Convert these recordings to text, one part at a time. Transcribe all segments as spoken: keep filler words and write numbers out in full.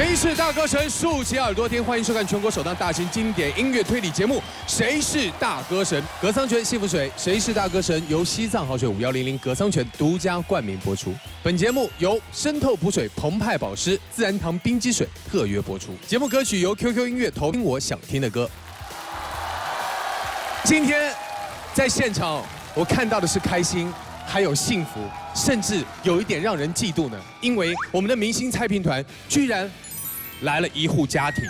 谁是大歌神？竖起耳朵听，欢迎收看全国首档大型经典音乐推理节目《谁是大歌神》。格桑泉、幸福水，《谁是大歌神》由西藏好水五幺零零格桑泉独家冠名播出。本节目由深透补水澎湃保湿自然堂冰肌水特约播出。节目歌曲由 Q Q 音乐投听我想听的歌。今天在现场，我看到的是开心。 还有幸福，甚至有一点让人嫉妒呢，因为我们的明星猜评团居然来了一户家庭，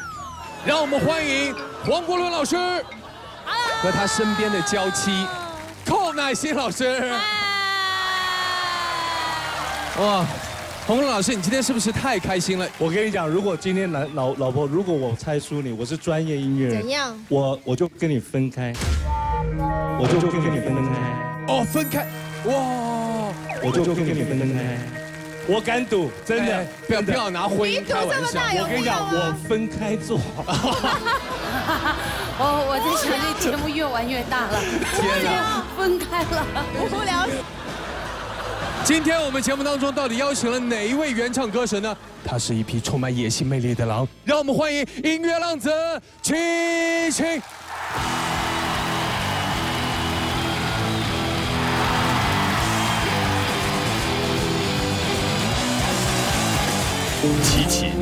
让我们欢迎黄国伦老师和他身边的娇妻寇乃馨老师。哇，黄国伦老师，你今天是不是太开心了？我跟你讲，如果今天老老老婆，如果我猜输你，我是专业音乐人，怎样？我我就跟你分开，我就跟你分开。哦，分开。 哇！我就跟你分开，我敢赌，真的，不要不要拿婚姻开玩笑。我跟你讲，我分开做。哦，我在想这节目越玩越大了，天哪，分开了，无聊。今天我们节目当中到底邀请了哪一位原唱歌神呢？他是一匹充满野性魅力的狼，让我们欢迎音乐浪子齐秦。 齐秦，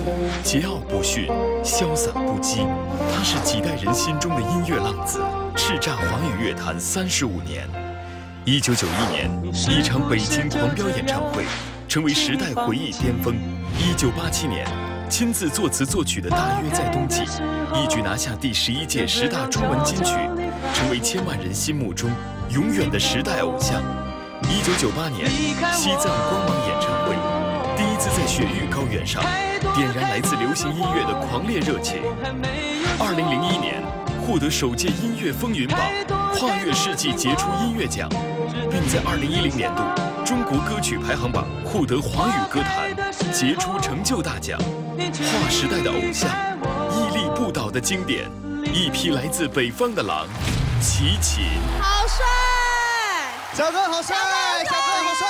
桀骜不驯，潇洒不羁，他是几代人心中的音乐浪子，叱咤华语乐坛三十五年。一九九一年，一场北京狂飙演唱会，成为时代回忆巅峰。一九八七年，亲自作词作曲的《大约在冬季》，一举拿下第十一届十大中文金曲，成为千万人心目中永远的时代偶像。一九九八年，西藏光芒演唱会。 第一次在雪域高原上，点燃来自流行音乐的狂烈热情。二零零一年，获得首届音乐风云榜跨越世纪杰出音乐奖，并在二零一零年度中国歌曲排行榜获得华语歌坛杰出成就大奖。划时代的偶像，屹立不倒的经典，一匹来自北方的狼，齐秦。好帅！小哥好帅！小哥好帅！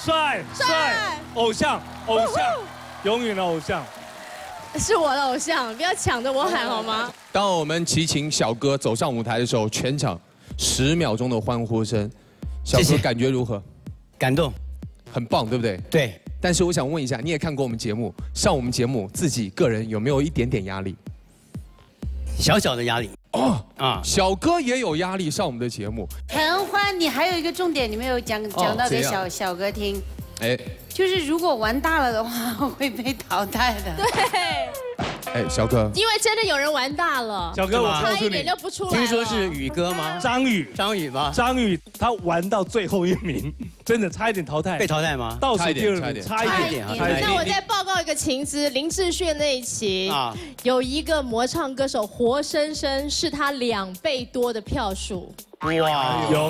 帅帅偶像偶像，永远的偶像，是我的偶像，不要抢着我喊好吗？当我们齐秦小哥走上舞台的时候，全场十秒钟的欢呼声，小哥感觉如何？感动，很棒，对不对？对。但是我想问一下，你也看过我们节目，上我们节目自己个人有没有一点点压力？小小的压力。哦啊，小哥也有压力上我们的节目。 你还有一个重点，你没有讲讲到给小小哥听，哎，就是如果玩大了的话会被淘汰的。对，哎，小哥，因为真的有人玩大了。小哥，我告诉你，听说是宇哥吗？张宇，张宇吧，张宇他玩到最后一名，真的差一点淘汰。被淘汰吗？倒数第二名，差一点。那我再报告一个情资，林志炫那一期啊，有一个魔唱歌手活生生是他两倍多的票数。 哇，有，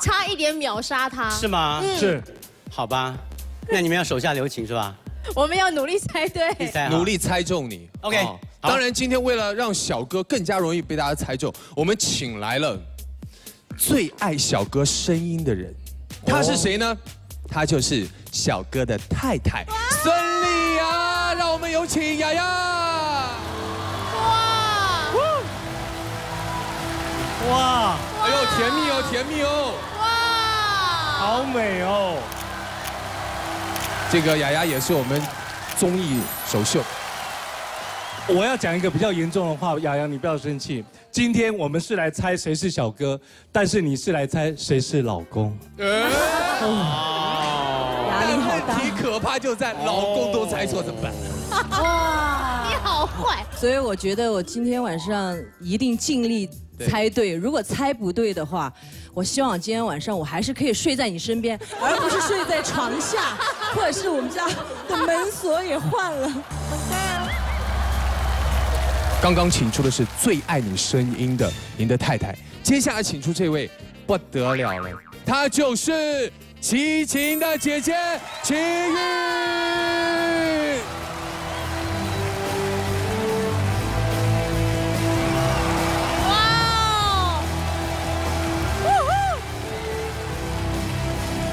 差一点秒杀他，是吗？嗯、是，好吧，那你们要手下留情是吧？我们要努力猜对，努力猜中你。OK，、哦、当然今天为了让小哥更加容易被大家猜中，我们请来了最爱小哥声音的人，他是谁呢？哦、他就是小哥的太太孙俪雅，让我们有请雅雅。哇，哇。 哎呦，甜蜜哦，甜蜜哦！哇，好美哦！这个雅雅也是我们综艺首秀。我要讲一个比较严重的话，雅雅你不要生气。今天我们是来猜谁是小哥，但是你是来猜谁是老公。哦，压力好大。问题可怕就在老公都猜错怎么办？哇，你好坏！所以我觉得我今天晚上一定尽力。 猜对，如果猜不对的话，我希望今天晚上我还是可以睡在你身边，而不是睡在床下，或者是我们家的门锁也换了。刚刚请出的是最爱你声音的您的太太，接下来请出这位不得了了，她就是齐秦的姐姐齐豫。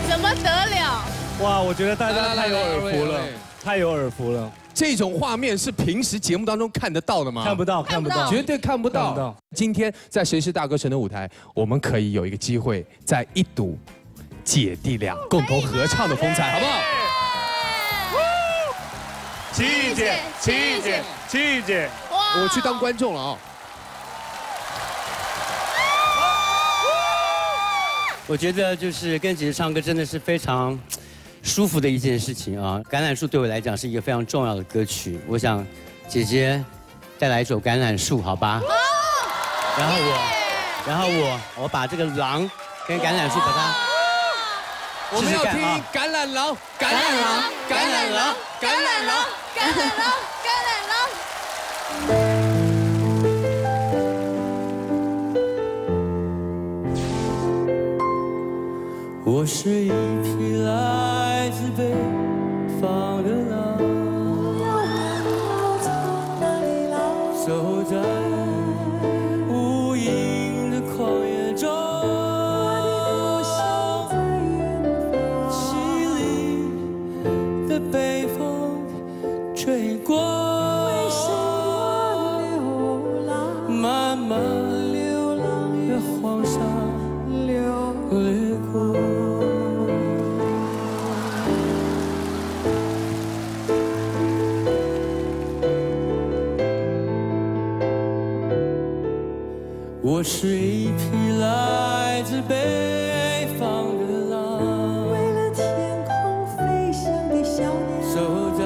怎么得了？哇，我觉得大家太有耳福了，太有耳福了。这种画面是平时节目当中看得到的吗？看不到，看不到，绝对看不到。看不到。今天在《谁是大歌神》的舞台，我们可以有一个机会，再一睹姐弟俩共同合唱的风采，好不好？七姐，七姐，七姐，我去当观众了啊！ 我觉得就是跟姐姐唱歌真的是非常舒服的一件事情啊！《橄榄树》对我来讲是一个非常重要的歌曲，我想姐姐带来一首《橄榄树》，好吧？然后我，然后我，我把这个狼跟橄榄树把它，我们要听橄榄狼，橄榄狼，橄榄狼，橄榄狼，橄榄狼，橄榄狼。 我是一匹来自北方的狼，走在无垠的旷野中，凄厉的北风吹过，漫漫的黄沙掠过。 我是一匹来自北方的狼，为了天空飞翔的小鸟，走在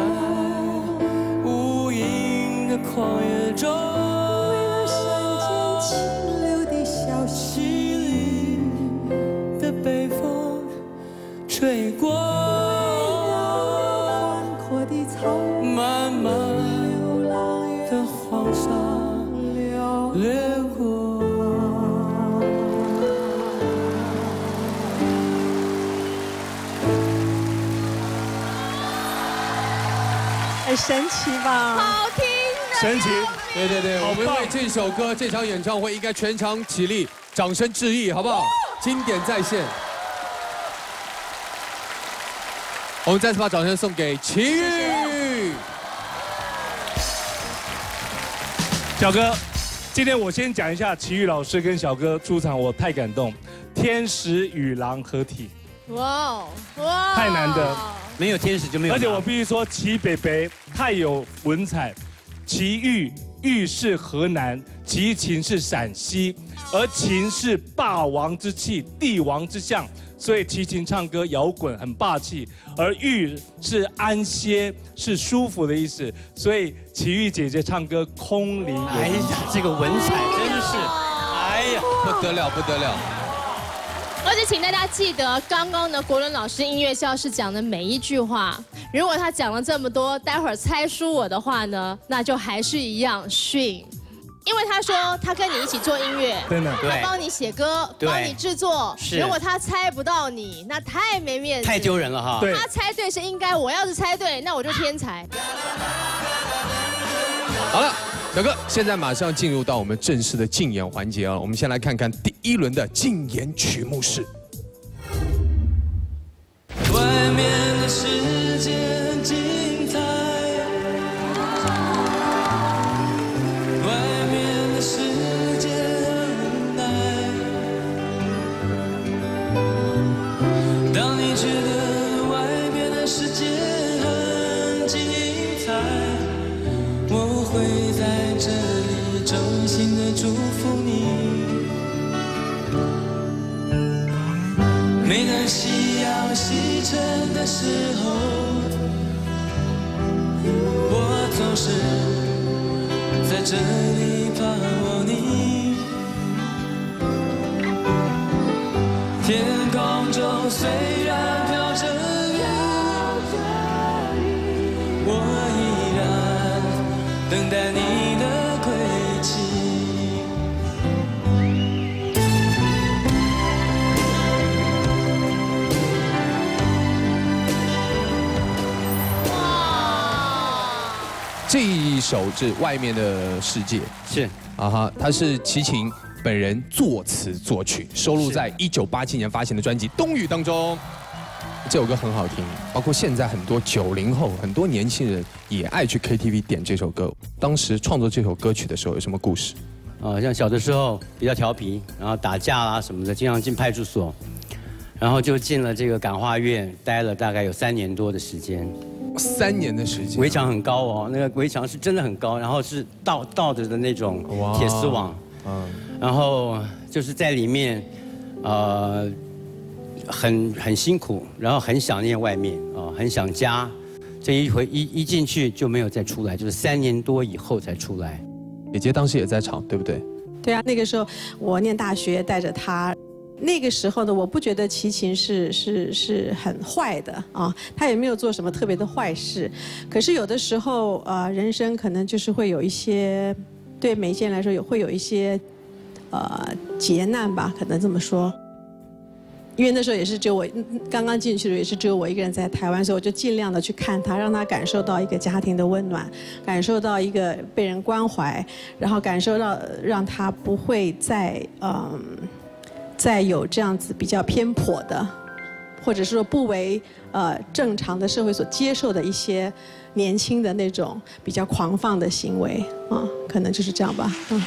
无垠的旷野中，为了山间清流的小溪，淅沥的北风吹过，宽阔的草原，漫漫的黄沙掠过。 神奇吧，好听，神奇，对对对，我们为这首歌、这场演唱会应该全场起立，掌声致意，好不好？经典再现。我们再次把掌声送给齐豫。小哥，今天我先讲一下齐豫老师跟小哥出场，我太感动，天使与狼合体。 哇哇！太难得，没有天使就没有。而且我必须说，齐北北太有文采。齐豫，豫是河南，齐秦是陕西，而秦是霸王之气、帝王之相，所以齐秦唱歌摇滚很霸气。而豫是安歇，是舒服的意思，所以齐豫姐姐唱歌空灵。哎呀，这个文采真是，哎呀，不得了，不得了。 而且，请大家记得，刚刚呢，国伦老师音乐教室讲的每一句话，如果他讲了这么多，待会儿猜输我的话呢，那就还是一样逊，因为他说他跟你一起做音乐，真的，他帮你写歌，帮你制作，如果他猜不到你，那太没面子，太丢人了哈。他猜对是应该，我要是猜对，那我就天才。好了。 小哥，现在马上进入到我们正式的竞演环节啊！我们先来看看第一轮的竞演曲目是。外面的世界很精彩，外面的世界很无奈。当你觉得外面的世界很精彩，我会。 在这里，衷心的祝福你。每当夕阳西沉的时候，我总是在这里盼望你。天空中虽然飘着雨，我依然等待你。 这一首是外面的世界，是啊哈，它是齐秦本人作词作曲，收录在一九八七年发行的专辑《冬雨》当中。这首歌很好听，包括现在很多九零后、很多年轻人也爱去 K T V 点这首歌。当时创作这首歌曲的时候有什么故事？啊、呃，像小的时候比较调皮，然后打架啦、啊、什么的，经常进派出所，然后就进了这个感化院，待了大概有三年多的时间。三年的时间，围墙很高哦，那个围墙是真的很高，然后是倒倒着的那种铁丝网，嗯，然后就是在里面，呃。 很很辛苦，然后很想念外面啊、哦，很想家。这一回一一进去就没有再出来，就是三年多以后才出来。姐姐当时也在场，对不对？对啊，那个时候我念大学，带着她。那个时候的我不觉得齐秦是是是很坏的啊，她也没有做什么特别的坏事。可是有的时候啊、呃，人生可能就是会有一些，对每一件人来说有会有一些，呃，劫难吧，可能这么说。 因为那时候也是只有我刚刚进去的时候，也是只有我一个人在台湾，所以我就尽量的去看他，让他感受到一个家庭的温暖，感受到一个被人关怀，然后感受到让他不会再嗯再有这样子比较偏颇的，或者说不为呃正常的社会所接受的一些年轻的那种比较狂放的行为啊、嗯，可能就是这样吧，嗯。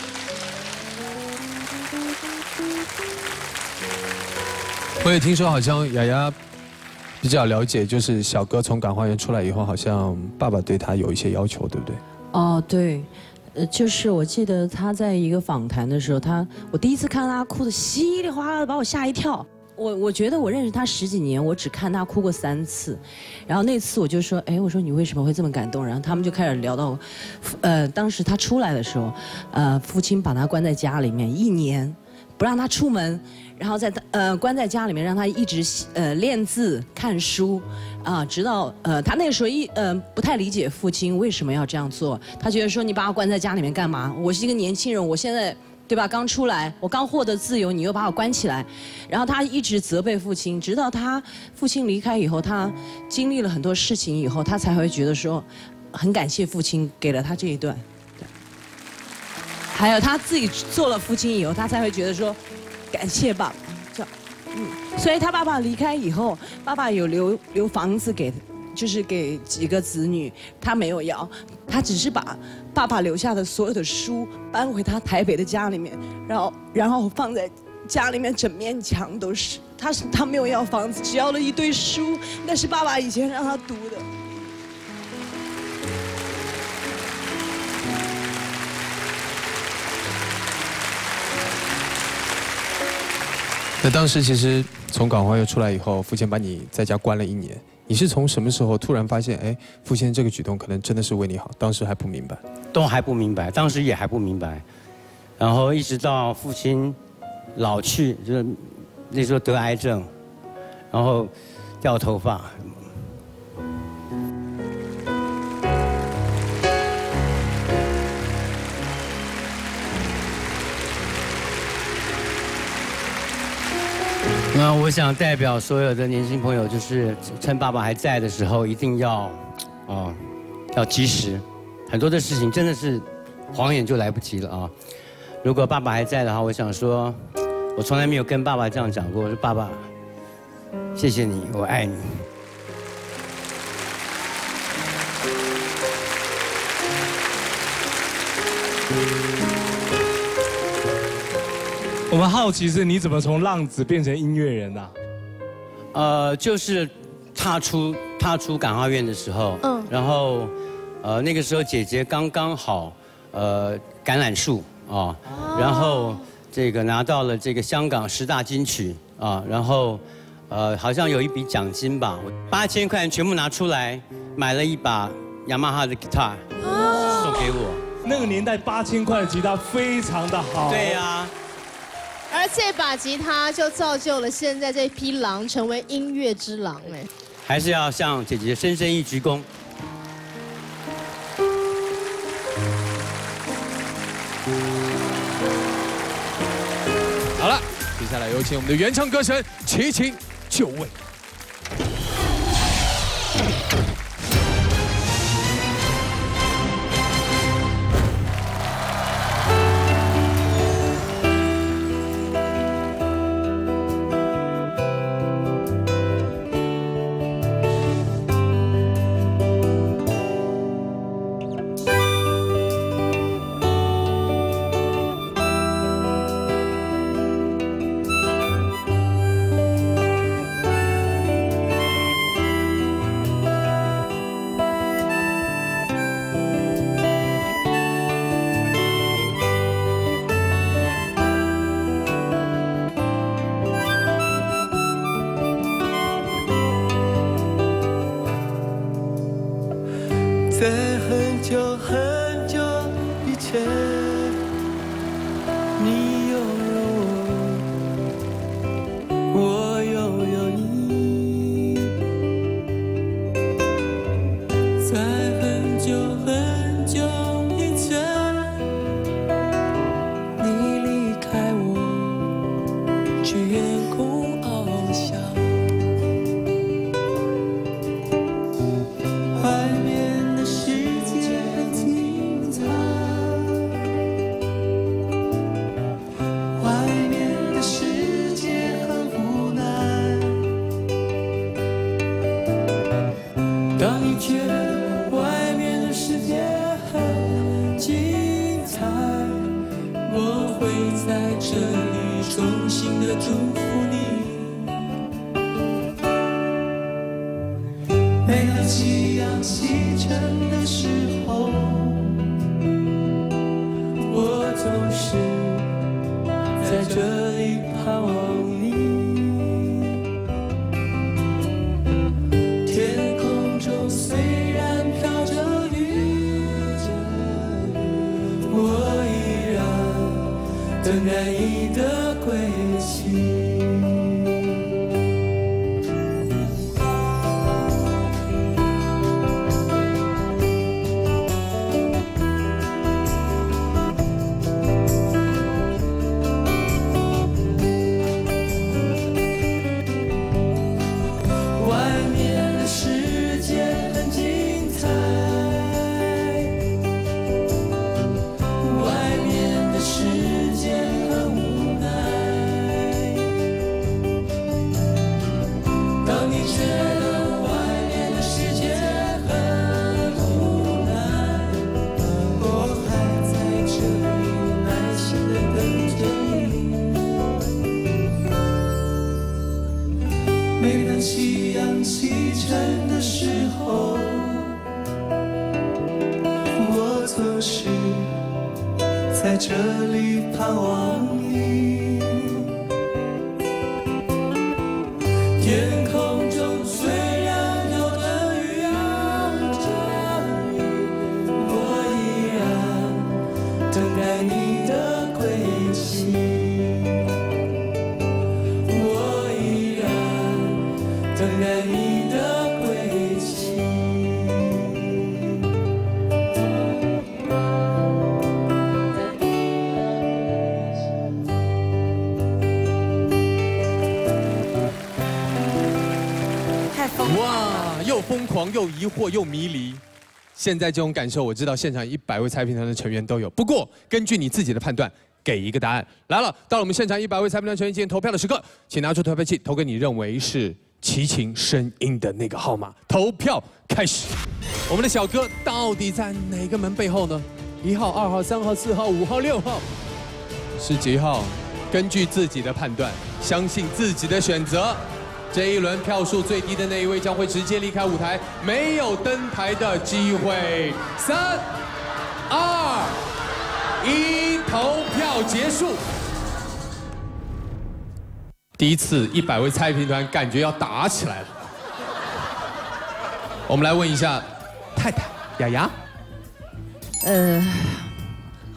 我也听说，好像雅雅比较了解，就是小哥从感化院出来以后，好像爸爸对他有一些要求，对不对？哦，对，呃，就是我记得他在一个访谈的时候，他我第一次看他哭的稀里哗啦的，把我吓一跳。我我觉得我认识他十几年，我只看他哭过三次，然后那次我就说，哎，我说你为什么会这么感动？然后他们就开始聊到，呃，当时他出来的时候，呃，父亲把他关在家里面一年，不让他出门。 然后在呃关在家里面，让他一直呃练字、看书，啊，直到呃他那时候一呃不太理解父亲为什么要这样做，他觉得说你把我关在家里面干嘛？我是一个年轻人，我现在对吧刚出来，我刚获得自由，你又把我关起来，然后他一直责备父亲，直到他父亲离开以后，他经历了很多事情以后，他才会觉得说很感谢父亲给了他这一段，对，还有他自己做了父亲以后，他才会觉得说。 感谢爸爸，这样，嗯，所以他爸爸离开以后，爸爸有留留房子给，就是给几个子女，他没有要，他只是把爸爸留下的所有的书搬回他台北的家里面，然后然后放在家里面整面墙都是，他是他没有要房子，只要了一堆书，那是爸爸以前让他读的。 那当时其实从感化院出来以后，父亲把你在家关了一年，你是从什么时候突然发现，哎，父亲这个举动可能真的是为你好？当时还不明白，都还不明白，当时也还不明白，然后一直到父亲老去，就是那时候得癌症，然后掉头发。 那我想代表所有的年轻朋友，就是趁爸爸还在的时候，一定要，哦，要及时。很多的事情真的是晃眼就来不及了啊！如果爸爸还在的话，我想说，我从来没有跟爸爸这样讲过。我说爸爸，谢谢你，我爱你。我们好奇是，你怎么从浪子变成音乐人呐、啊？呃，就是踏出踏出感化院的时候，嗯，然后，呃，那个时候姐姐刚刚好，呃，橄榄树啊，哦哦、然后这个拿到了这个香港十大金曲啊，然后，呃，好像有一笔奖金吧，八千块全部拿出来买了一把雅马哈的吉他，送给我。那个年代八千块的吉他非常的好。对呀、啊。 而这把吉他就造就了现在这匹狼成为音乐之狼哎，还是要向姐姐深深一鞠躬。好了，接下来有请我们的原唱歌神齐秦就位。在很久很久以前，你拥有我，我拥有你。在很久很久以前，你离开我，去远空翱翔。怀念。 当你觉得外面的世界很精彩，我会在这里衷心的祝福你。每当夕阳西沉的时候，我总是在这里盼望你。 等难以的归期。外面的世界很精彩，外面的世。 每当夕阳西沉的时候，我总是在这里盼望你。天空中虽然飘着雨啊，着雨，我依然等待你的归期。 等待你的归期。太疯狂了！哇，又疯狂又疑惑又迷离。现在这种感受，我知道现场一百位猜评团的成员都有。不过，根据你自己的判断。 给一个答案来了，到了我们现场一百位猜评团成员进行投票的时刻，请拿出投票器投给你认为是齐秦声音的那个号码。投票开始，我们的小哥到底在哪个门背后呢？一号、二号、三号、四号、五号、六号是几号？根据自己的判断，相信自己的选择。这一轮票数最低的那一位将会直接离开舞台，没有登台的机会。三、二、一。 投票结束。第一次一百位猜评团感觉要打起来了。我们来问一下太太雅雅，呃，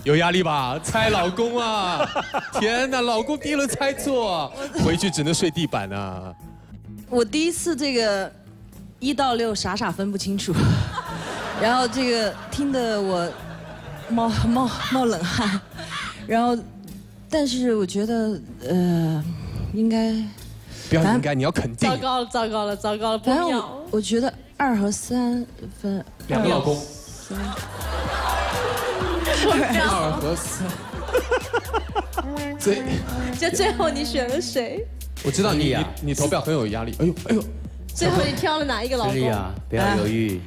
有压力吧？猜老公啊！天哪，老公第一轮猜错，回去只能睡地板啊。我第一次这个一到六傻傻分不清楚，然后这个听得我。 冒冒冒冷汗，然后，但是我觉得呃，应该不要应该，你要肯定。糟糕了，糟糕了，糟糕了！不要。我觉得二和三分两个老公。二和三。最就最后你选了谁？我知道你你投票很有压力。哎呦哎呦！最后你挑了哪一个老公？对呀，不要犹豫。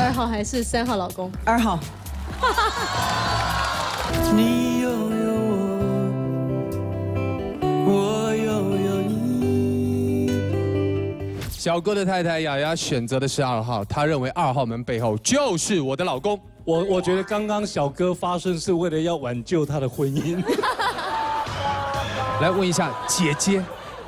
二号还是三号老公？二号。 你拥有我，我拥有你。小哥的太太雅雅选择的是二号，她认为二号门背后就是我的老公。我我觉得刚刚小哥发声是为了要挽救他的婚姻。来问一下姐姐，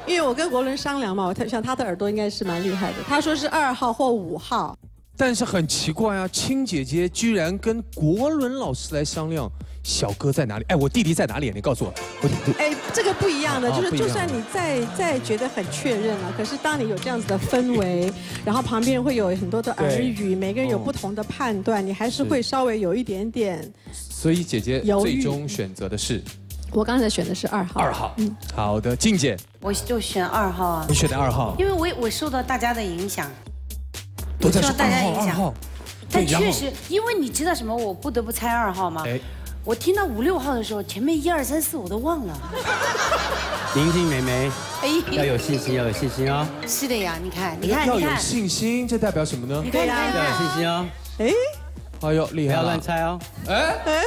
因为我跟国伦商量嘛，我想他的耳朵应该是蛮厉害的。他说是二号或五号。但是很奇怪啊，青姐姐居然跟国伦老师来商量小哥在哪里？哎，我弟弟在哪里？你告诉我。我弟弟哎，这个不一样的，啊、就是就算你再再觉得很确认了、啊，可是当你有这样子的氛围，然后旁边会有很多的耳语，每个人有不同的判断，你还是会稍微有一点点。所以姐姐最终选择的是。 我刚才选的是二号。二号，嗯，好的，静姐，我就选二号啊。你选的二号，因为我我受到大家的影响，都在说大家影响，但确实，因为你知道什么，我不得不猜二号吗？哎，我听到五六号的时候，前面一二三四我都忘了。宁静妹妹，哎，要有信心，要有信心啊！是的呀，你看，你看，要有信心，这代表什么呢？对呀，要有信心啊！哎，哎呦，厉害！不要乱猜哦！哎哎。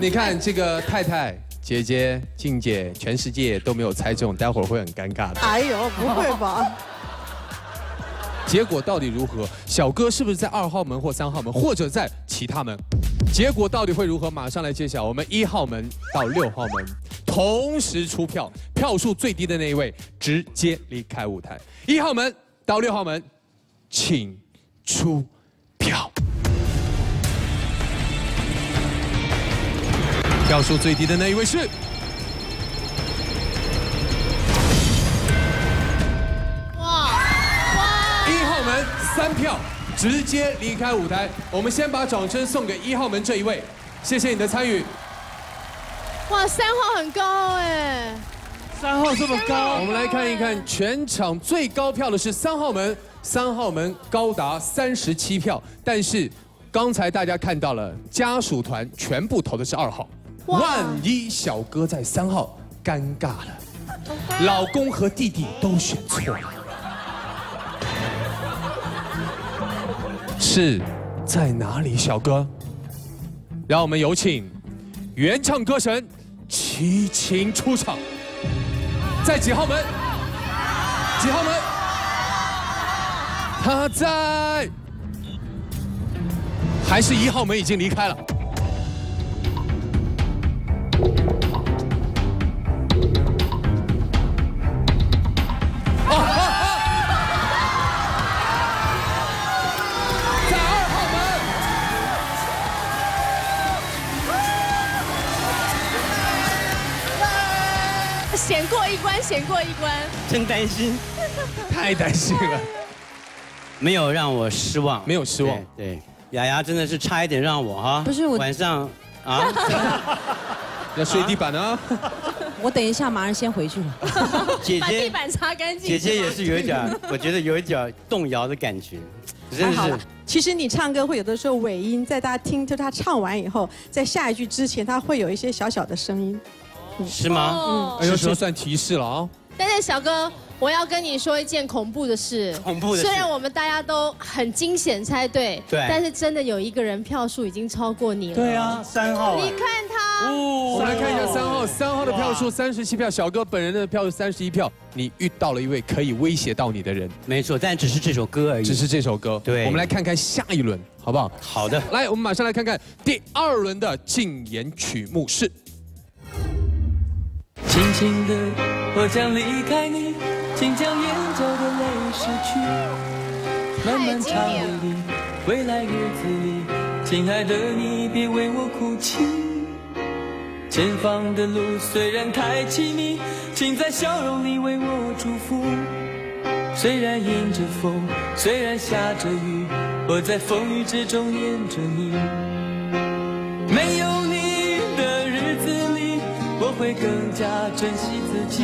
你看这个太太、姐姐、静姐，全世界都没有猜中，待会儿会很尴尬的。哎呦，不会吧？结果到底如何？小哥是不是在二号门或三号门，或者在其他门？结果到底会如何？马上来揭晓。我们一号门到六号门同时出票，票数最低的那一位直接离开舞台。一号门到六号门，请出票。 票数最低的那一位是哇哇！一号门三票，直接离开舞台。我们先把掌声送给一号门这一位，谢谢你的参与。哇，三号很高哎，三号这么高。我们来看一看，全场最高票的是三号门，三号门高达三十七票。但是刚才大家看到了，家属团全部投的是二号。 万一小哥在三号，尴尬了，老公和弟弟都选错了，是在哪里？小哥，让我们有请原唱歌神齐秦出场，在几号门？几号门？他在，还是一号门已经离开了。 险过一关，险过一关，真担心，太担心了，没有让我失望，没有失望，对，对雅雅真的是差一点让我哈，不是我晚上啊，要睡地板呢，我等一下马上先回去了，姐姐把地板擦干净，姐姐也是有一点，我觉得有一点动摇的感觉，真的是。 其实你唱歌会有的时候尾音，在大家听，就他唱完以后，在下一句之前，他会有一些小小的声音，是吗？嗯，有时候算提示了啊。但是小哥，我要跟你说一件恐怖的事。恐怖的事。虽然我们大家都很惊险猜对，对，但是真的有一个人票数已经超过你了。对啊，三号。你看他。哦，我们来看一下三号，三号的票数三十七票，小哥本人的票是三十一票。 你遇到了一位可以威胁到你的人，没错，但只是这首歌而已，只是这首歌。对，我们来看看下一轮，好不好？好的，来，我们马上来看看第二轮的竞演曲目是。轻轻的，我将离开你，请将眼角的泪拭去。漫漫长夜里，未来日子里，亲爱的你，别为我哭泣。 前方的路虽然太凄迷，请在笑容里为我祝福。虽然迎着风，虽然下着雨，我在风雨之中念着你。没有你的日子里，我会更加珍惜自己。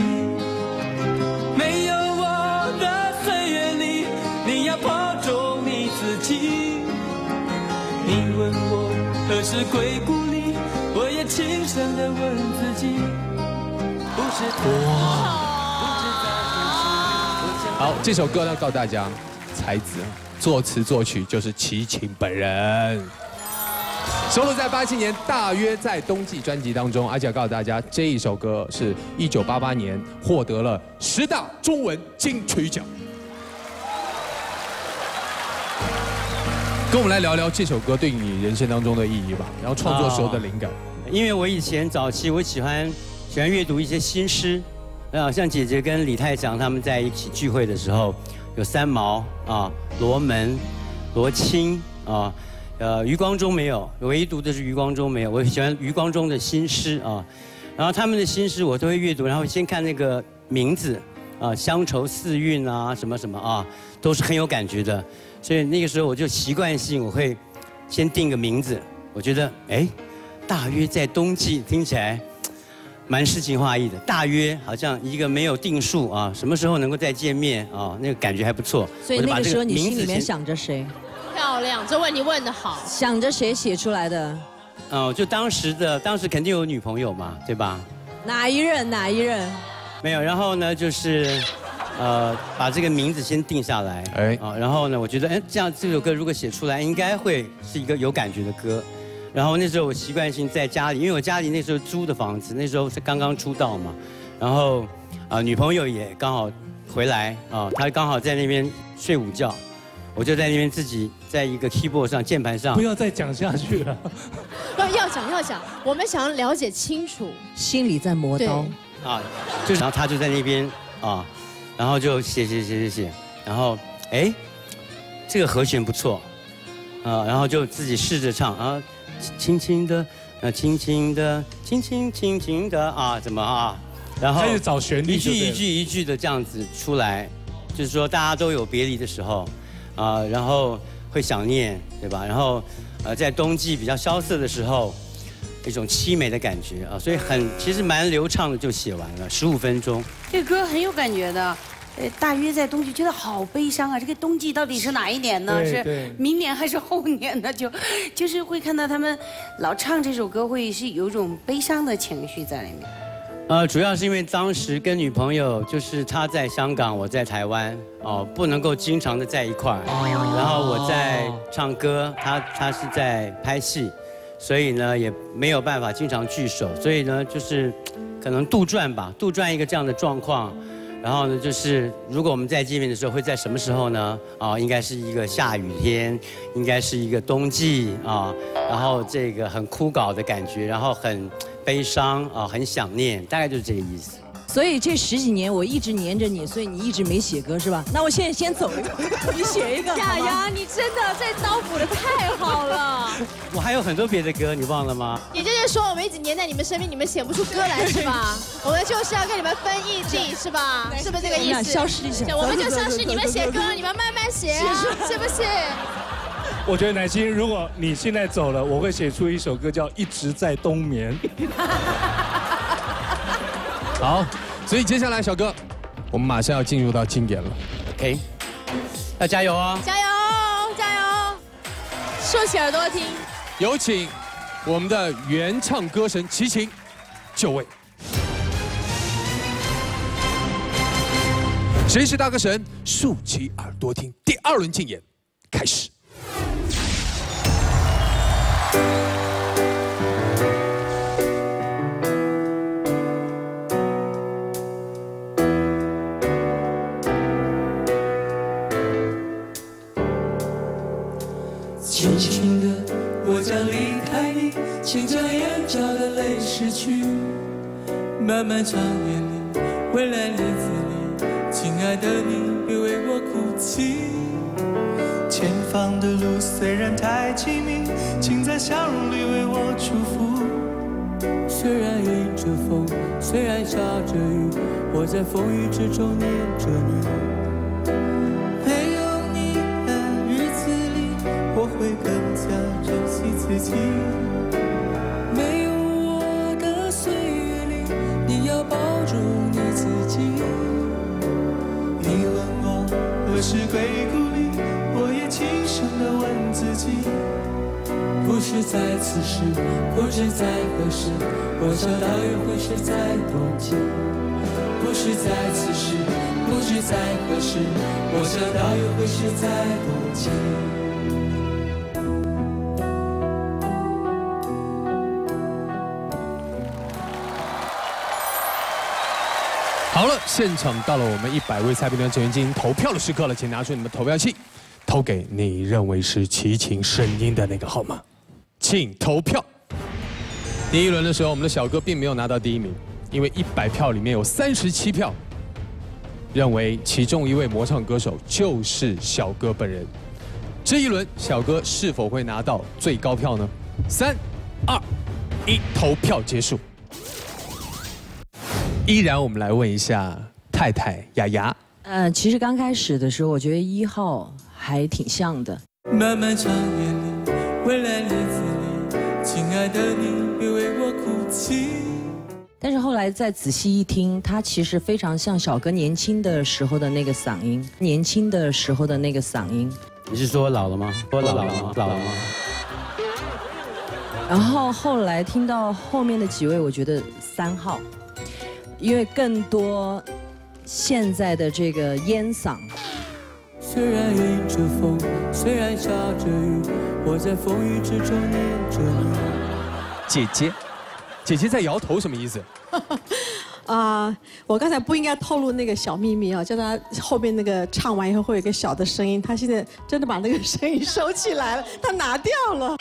没有我的岁月里，你要保重你自己。你问我何时归故里？ 我也轻声地问自己，不知道。好，这首歌呢，告诉大家，才子作词作曲就是齐秦本人，收录在八七年《大约在冬季》专辑当中。而且告诉大家，这一首歌是一九八八年获得了十大中文金曲奖。跟我们来聊聊这首歌对你人生当中的意义吧，然后创作时候的灵感。因为我以前早期我喜欢喜欢阅读一些新诗，啊，像姐姐跟李泰祥他们在一起聚会的时候，有三毛啊、罗门，罗青啊，呃，余光中没有，唯独的是余光中没有。我喜欢余光中的新诗啊，然后他们的新诗我都会阅读，然后先看那个名字啊，乡愁四韵啊，什么什么啊，都是很有感觉的。所以那个时候我就习惯性我会先定个名字，我觉得哎，大约在冬季听起来。 蛮诗情画意的，大约好像一个没有定数啊，什么时候能够再见面啊？那个感觉还不错。所以那个时候你心里面想着谁？漂亮，这问你问得好。想着谁写出来的？哦，就当时的，当时肯定有女朋友嘛，对吧？哪一任？哪一任？没有，然后呢，就是，呃，把这个名字先定下来。哎。啊，然后呢，我觉得，哎，这样这首歌如果写出来，应该会是一个有感觉的歌。 然后那时候我习惯性在家里，因为我家里那时候租的房子，那时候是刚刚出道嘛，然后啊、呃、女朋友也刚好回来啊、呃，她刚好在那边睡午觉，我就在那边自己在一个 keyboard 上键盘上。不要再讲下去了。不要讲要讲，我们想要了解清楚。心里在磨刀。啊，就是然后她就在那边啊，然后就写写写写写，然后哎，这个和弦不错啊，然后就自己试着唱啊。 轻轻的，那轻轻的，轻轻轻轻的啊，怎么啊？然后开始找旋律，一句一句一句的这样子出来，就是说大家都有别离的时候，啊，然后会想念，对吧？然后，呃，在冬季比较萧瑟的时候，一种凄美的感觉啊，所以很其实蛮流畅的就写完了，十五分钟。这个歌很有感觉的。 呃，大约在冬季，觉得好悲伤啊！这个冬季到底是哪一年呢？是明年还是后年呢？就就是会看到他们老唱这首歌，会是有一种悲伤的情绪在里面。呃，主要是因为当时跟女朋友，就是她在香港，我在台湾，哦，不能够经常的在一块儿。哦。然后我在唱歌，她她是在拍戏，所以呢也没有办法经常聚首，所以呢就是可能杜撰吧，杜撰一个这样的状况。 然后呢，就是如果我们再见面的时候，会在什么时候呢？啊，应该是一个下雨天，应该是一个冬季啊，然后这个很枯槁的感觉，然后很悲伤啊，很想念，大概就是这个意思。所以这十几年我一直黏着你，所以你一直没写歌是吧？那我现在先走一个，你写一个。雅雅，你真的这刀补的太好了。我还有很多别的歌，你忘了吗？也就是说，我们一直黏在你们身边，你们写不出歌来是吧？我们就是要跟你们分异地是吧？ 是不是这个意思？消失一下，我们就消失。你们写歌，你们慢慢写啊，是不是？我觉得乃馨，如果你现在走了，我会写出一首歌叫《一直在冬眠》。好，所以接下来小哥，我们马上要进入到经典了 ，OK？ 要加油哦！加油，加油！竖起耳朵听。有请我们的原唱歌神齐秦就位。 谁是大歌神？竖起耳朵听，第二轮竞演开始。轻轻的，我将离开你，请将眼角的泪拭去。漫漫长夜里，未来日子。 亲爱的你，别为我哭泣。前方的路虽然太凄迷，请在笑容里为我祝福。虽然迎着风，虽然下着雨，我在风雨之中念着你。没有你的日子里，我会更加珍惜自己。没有我的岁月里，你要保重你自己。 你问我何时归故里，我也轻声地问自己，不是在此时，不知在何时，我想大约会是在冬季。不是在此时，不知在何时，我想大约会是在冬季。 好了，现场到了我们一百位猜评团成员进行投票的时刻了，请拿出你们投票器，投给你认为是齐秦声音的那个号码，请投票。第一轮的时候，我们的小哥并没有拿到第一名，因为一百票里面有三十七票认为其中一位魔唱歌手就是小哥本人。这一轮小哥是否会拿到最高票呢？三、二、一，投票结束。依然，我们来问一下太太雅雅。呃，其实刚开始的时候，我觉得一号还挺像的。漫漫长夜里，未来日子里，亲爱的你别为我哭泣。 但是后来再仔细一听，他其实非常像小哥年轻的时候的那个嗓音，年轻的时候的那个嗓音。你是说我老了吗？我老了吗？老了吗？然后后来听到后面的几位，我觉得三号，因为更多现在的这个烟嗓。虽然迎着风，虽然下着雨，我在风雨之中念着你，姐姐。 姐姐在摇头什么意思？啊，uh, 我刚才不应该透露那个小秘密啊，叫她后面那个唱完以后会有一个小的声音，她现在真的把那个声音收起来了，她拿掉了。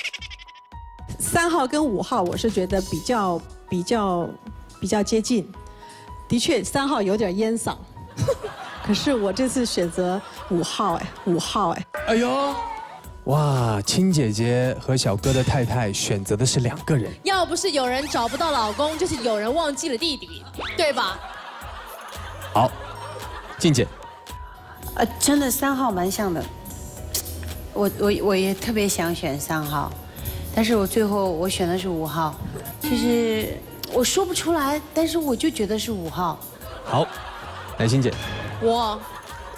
三号跟五号，我是觉得比较比较比较接近，的确三号有点烟嗓，可是我这次选择五号哎，五号哎，哎呦。 哇，亲姐姐和小哥的太太选择的是两个人。要不是有人找不到老公，就是有人忘记了弟弟，对吧？好，静姐。呃，真的三号蛮像的。我我我也特别想选三号，但是我最后我选的是五号，就是我说不出来，但是我就觉得是五号。好，来，欣姐。我。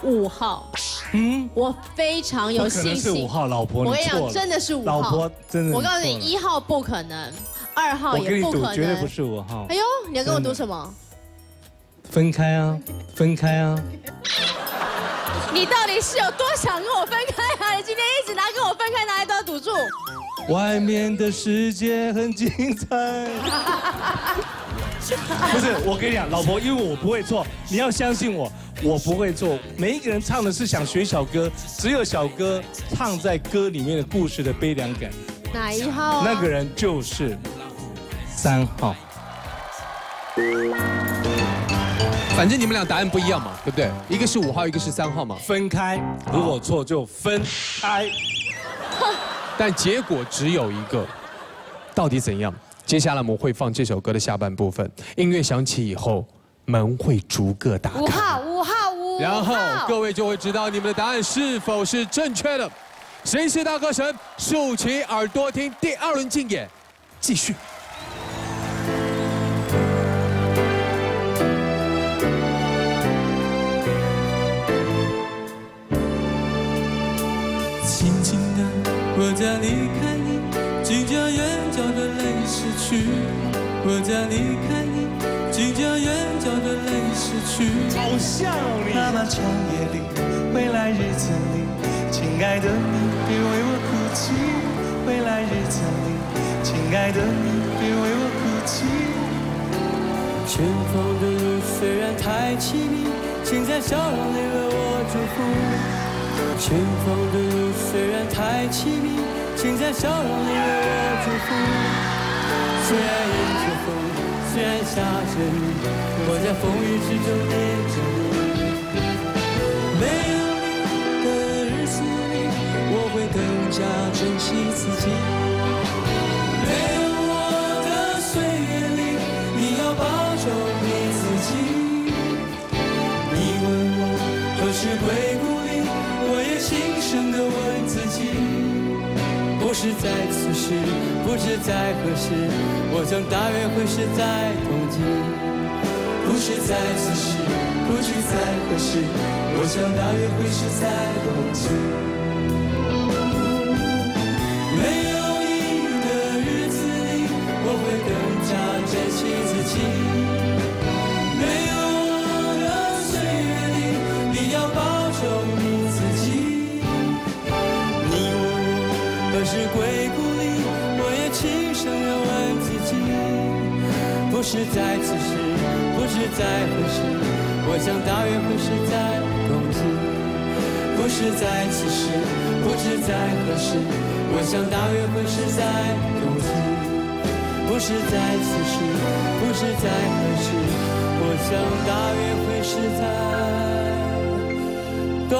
五号，嗯，我非常有信心。是五号，老婆，我跟你讲，真的是五号，老婆，真的。我告诉你，一号不可能，二号也不可能，绝对不是五号。哎呦，你要跟我赌什么？分开啊，分开啊！你到底是有多想跟我分开啊？你今天一直拿跟我分开，拿来都要赌注。外面的世界很精彩。不是，我跟你讲，老婆，因为我不会错，你要相信我。 我不会做，每一个人唱的是想学小哥，只有小哥唱在歌里面的故事的悲凉感。哪一号、啊？那个人就是三号。反正你们俩答案不一样嘛，对不对？一个是五号，一个是三号嘛。分开，如果错就分开。但结果只有一个，到底怎样？接下来我们会放这首歌的下半部分，音乐响起以后。 门会逐个打开。五号，五号，五。然后各位就会知道你们的答案是否是正确的。谁是大歌神？竖起耳朵听第二轮竞演，继续。轻轻的，我将离开你，紧将眼角的泪拭去，我将离开你。 即将眼角的泪失去，好像你。漫漫长夜里，未来日子里，亲爱的你别为我哭泣。未来日子里，亲爱的你别为我哭泣。前方的路虽然太凄迷，请在笑容里为我祝福。前方的路虽然太凄迷，请在笑容里为我祝福。虽然迎着风。 虽然下着雨，我在风雨之中念着你。没有你的日子里，我会更加珍惜自己。没有我的岁月里，你要保重你自己。你问我何时归故里，我也轻声地问自己。 不是在此时，不知在何时，我想大约会是在冬季。不是在此时，不知在何时，我想大约会是在冬季。没有你的日子里，我会更加珍惜自己。没有我的岁月里，你要保重你自己。 何时归故里？我也轻声地问自己。不是在此时，不知在何时，我想大约会是在冬季。不是在此时，不知在何时，我想大约会是在冬季。不是在此时，不知在何时，我想大约会是在冬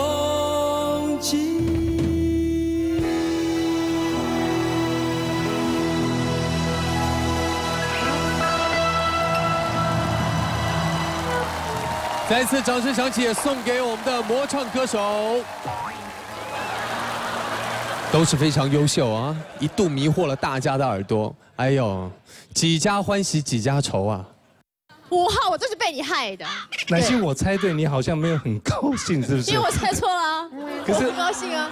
季。再一次掌声响起，送给我们的魔唱歌手，都是非常优秀啊，一度迷惑了大家的耳朵。哎呦，几家欢喜几家愁啊！五号，我就是被你害的。乃馨，我猜对你好像没有很高兴，是不是？因为我猜错了啊，可是我不高兴啊。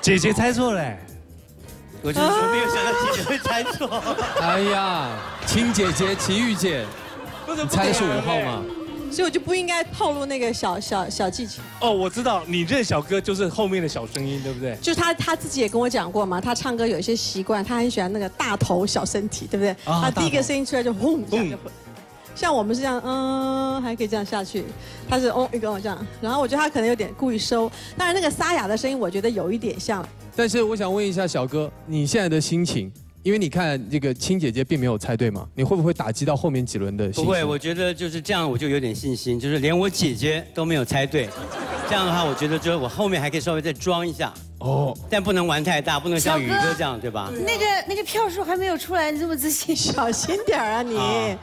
姐姐猜错了。 我就是说没有想到姐姐会猜错。哎呀，亲姐姐、齐豫姐，你猜的是五号吗？所以我就不应该透露那个小小小技巧。哦，我知道，你认小哥就是后面的小声音，对不对？就是他他自己也跟我讲过嘛，他唱歌有一些习惯，他很喜欢那个大头小身体，对不对？啊、他第一个声音出来就轰一下就会。像我们是这样，嗯，还可以这样下去。他是哦，你跟我这样，然后我觉得他可能有点故意收。当然，那个沙哑的声音，我觉得有一点像。 但是我想问一下小哥，你现在的心情，因为你看这个亲姐姐并没有猜对嘛，你会不会打击到后面几轮的信心？不会，我觉得就是这样，我就有点信心，就是连我姐姐都没有猜对，这样的话，我觉得就是我后面还可以稍微再装一下哦，但不能玩太大，不能像宇哥这样，对吧？那个那个票数还没有出来，你这么自信，小心点啊你！啊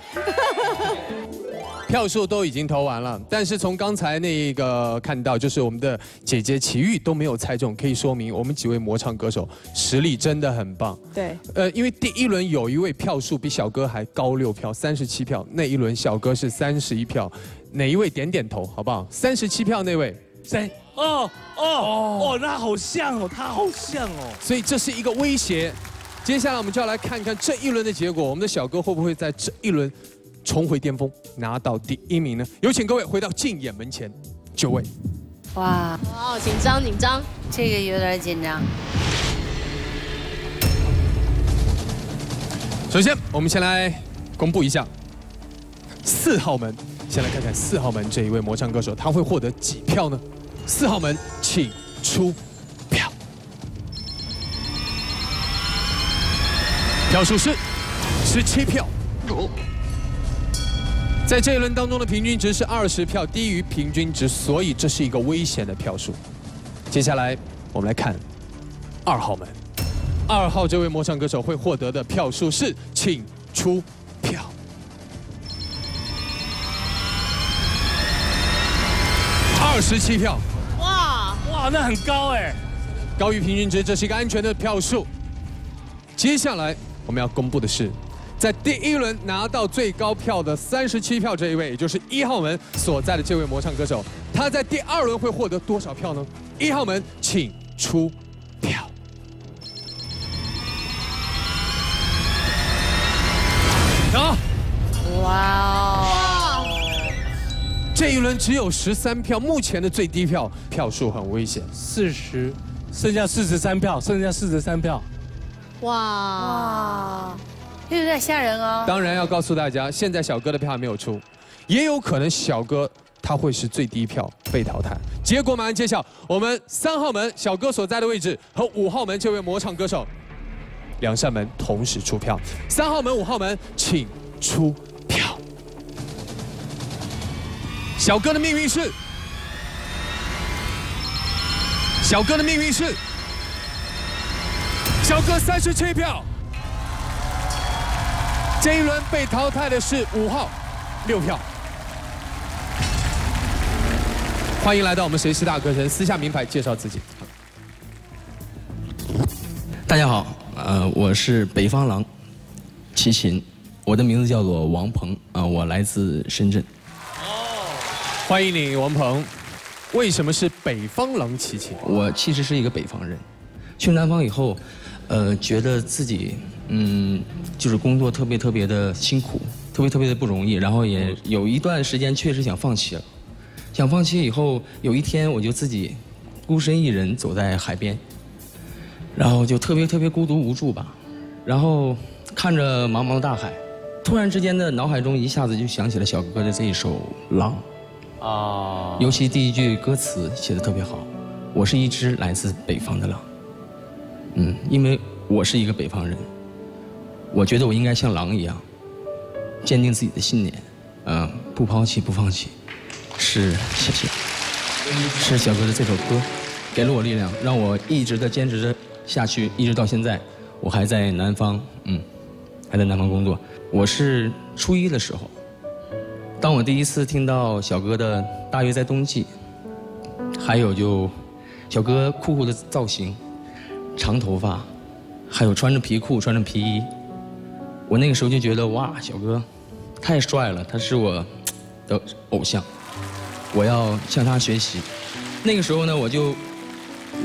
票数都已经投完了，但是从刚才那个看到，就是我们的姐姐齐豫都没有猜中，可以说明我们几位魔唱歌手实力真的很棒。对，呃，因为第一轮有一位票数比小哥还高六票，三十七票，那一轮小哥是三十一票，哪一位点点头好不好？三十七票那位谁？哦哦哦，那好像哦，他好像哦，所以这是一个威胁。接下来我们就要来看看这一轮的结果，我们的小哥会不会在这一轮 重回巅峰，拿到第一名呢？有请各位回到竞演门前，九位。哇，哦，紧张紧张，这个有点紧张。首先，我们先来公布一下四号门，先来看看四号门这一位魔唱歌手，他会获得几票呢？四号门，请出票。票数是十七票。哦 在这一轮当中的平均值是二十票，低于平均值，所以这是一个危险的票数。接下来我们来看二号门，二号这位魔唱歌手会获得的票数是，请出票。二十七票，哇哇，那很高哎，高于平均值，这是一个安全的票数。接下来我们要公布的是， 在第一轮拿到最高票的三十七票这一位，也就是一号门所在的这位魔唱歌手，他在第二轮会获得多少票呢？一号门，请出票。啊！哇哦！这一轮只有十三票，目前的最低票票数很危险，四十，剩下四十三票，剩下四十三票。哇！ 有点吓人哦！当然要告诉大家，现在小哥的票还没有出，也有可能小哥他会是最低票被淘汰。结果马上揭晓，我们三号门小哥所在的位置和五号门这位魔唱歌手，两扇门同时出票。三号门、五号门，请出票。小哥的命运是，小哥的命运是，小哥三十七票。 这一轮被淘汰的是五号，六票。欢迎来到我们谁是大歌神，撕下名牌介绍自己。大家好，呃，我是北方狼，齐秦，我的名字叫做王鹏，啊、呃，我来自深圳。哦，欢迎你，王鹏。为什么是北方狼齐秦？我其实是一个北方人，去南方以后，呃，觉得自己。 嗯，就是工作特别特别的辛苦，特别特别的不容易。然后也有一段时间确实想放弃了，想放弃以后，有一天我就自己孤身一人走在海边，然后就特别特别孤独无助吧。然后看着茫茫大海，突然之间的脑海中一下子就想起了小哥的这一首《狼》啊，尤其第一句歌词写得特别好，我是一只来自北方的狼。嗯，因为我是一个北方人。 我觉得我应该像狼一样，坚定自己的信念，嗯、呃，不抛弃，不放弃。是，谢谢。是小哥的这首歌，给了我力量，让我一直的坚持着下去，一直到现在，我还在南方，嗯，还在南方工作。我是初一的时候，当我第一次听到小哥的《大约在冬季》，还有就小哥酷酷的造型，长头发，还有穿着皮裤、穿着皮衣，我那个时候就觉得哇，小哥太帅了，他是我的偶像，我要向他学习。那个时候呢，我就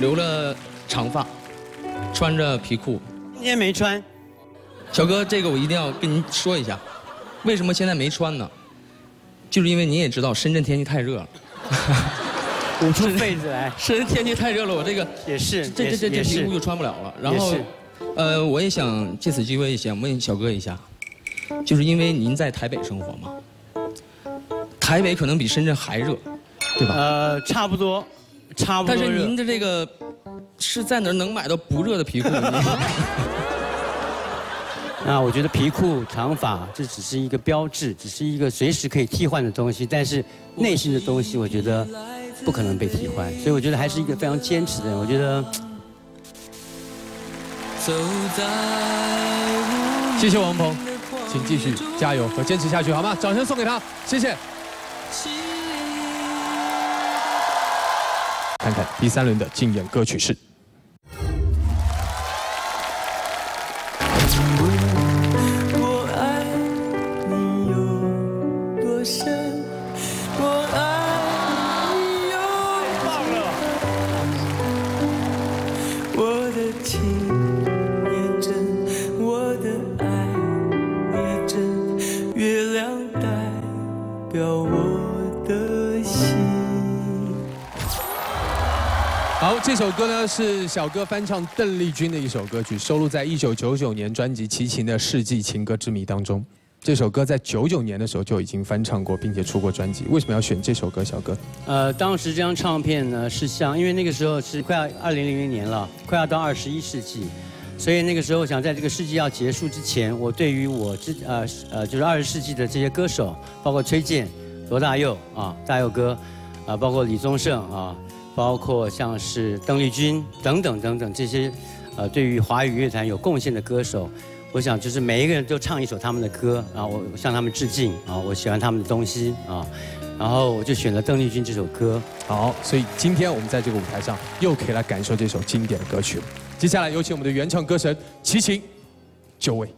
留了长发，穿着皮裤。今天没穿。小哥，这个我一定要跟您说一下，为什么现在没穿呢？ 就是因为你也知道，深圳天气太热了，捂出被子来。深圳天气太热了，我这个也是，这这这这皮裤就穿不了了。然后，呃，我也想借此机会想问小哥一下，就是因为您在台北生活嘛，台北可能比深圳还热，对吧？呃，差不多，差不多。但是您的这个是在哪儿能买到不热的皮裤？那我觉得皮裤、长发这只是一个标志，只是一个随时可以替换的东西。但是内心的东西，我觉得不可能被替换。所以我觉得还是一个非常坚持的人。我觉得，谢谢王鹏，请继续加油和坚持下去，好吗？掌声送给他，谢谢。看看第三轮的竞演歌曲是。 这首歌呢是小哥翻唱邓丽君的一首歌曲，收录在一九九九年专辑《齐秦的世纪情歌之谜》当中。这首歌在九九年的时候就已经翻唱过，并且出过专辑。为什么要选这首歌，小哥？呃，当时这张唱片呢是像，因为那个时候是快要二零零零年了，快要到二十一世纪，所以那个时候我想在这个世纪要结束之前，我对于我之呃呃就是二十世纪的这些歌手，包括崔健、罗大佑啊、大佑哥啊，包括李宗盛啊。 包括像是邓丽君等等等等这些，呃，对于华语乐坛有贡献的歌手，我想就是每一个人都唱一首他们的歌，然后我向他们致敬啊，我喜欢他们的东西啊，然后我就选了邓丽君这首歌。好，所以今天我们在这个舞台上又可以来感受这首经典的歌曲。接下来有请我们的原唱歌神齐秦，就位。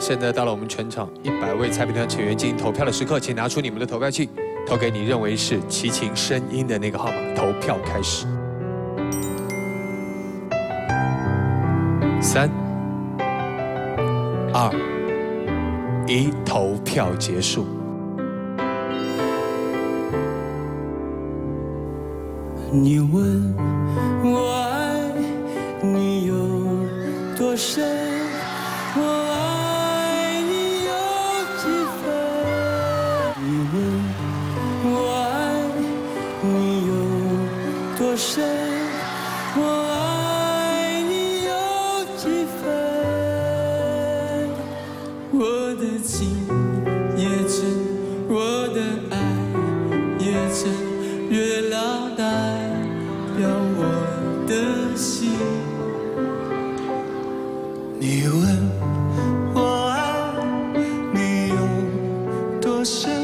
现在到了我们全场一百位猜谜团成员进行投票的时刻，请拿出你们的投票器，投给你认为是齐秦声音的那个号码。投票开始。三、二、一，投票结束。你问我爱你有多深？我。 深，我爱你有几分？我的情也真，我的爱也真，月亮代表我的心。你问我爱你有多深？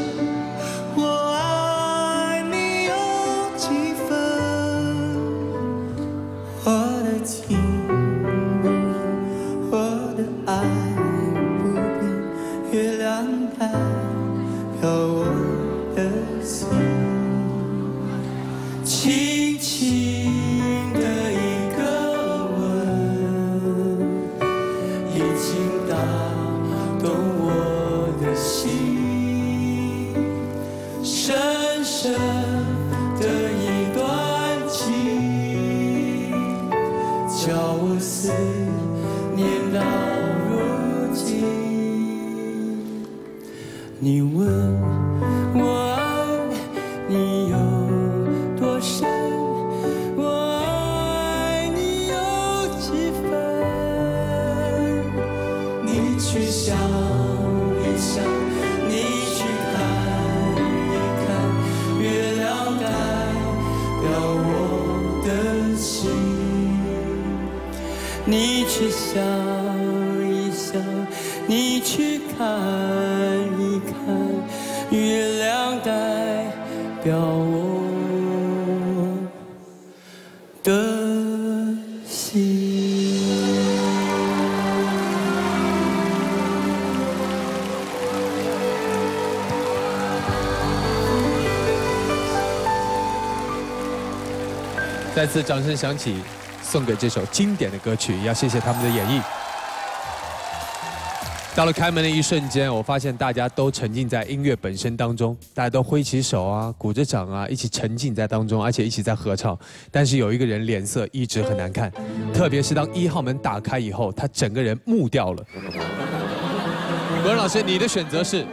再次掌声响起，送给这首经典的歌曲，也要谢谢他们的演绎。到了开门的一瞬间，我发现大家都沉浸在音乐本身当中，大家都挥起手啊，鼓着掌啊，一起沉浸在当中，而且一起在合唱。但是有一个人脸色一直很难看，特别是当一号门打开以后，他整个人木掉了。国仁老师，你的选择是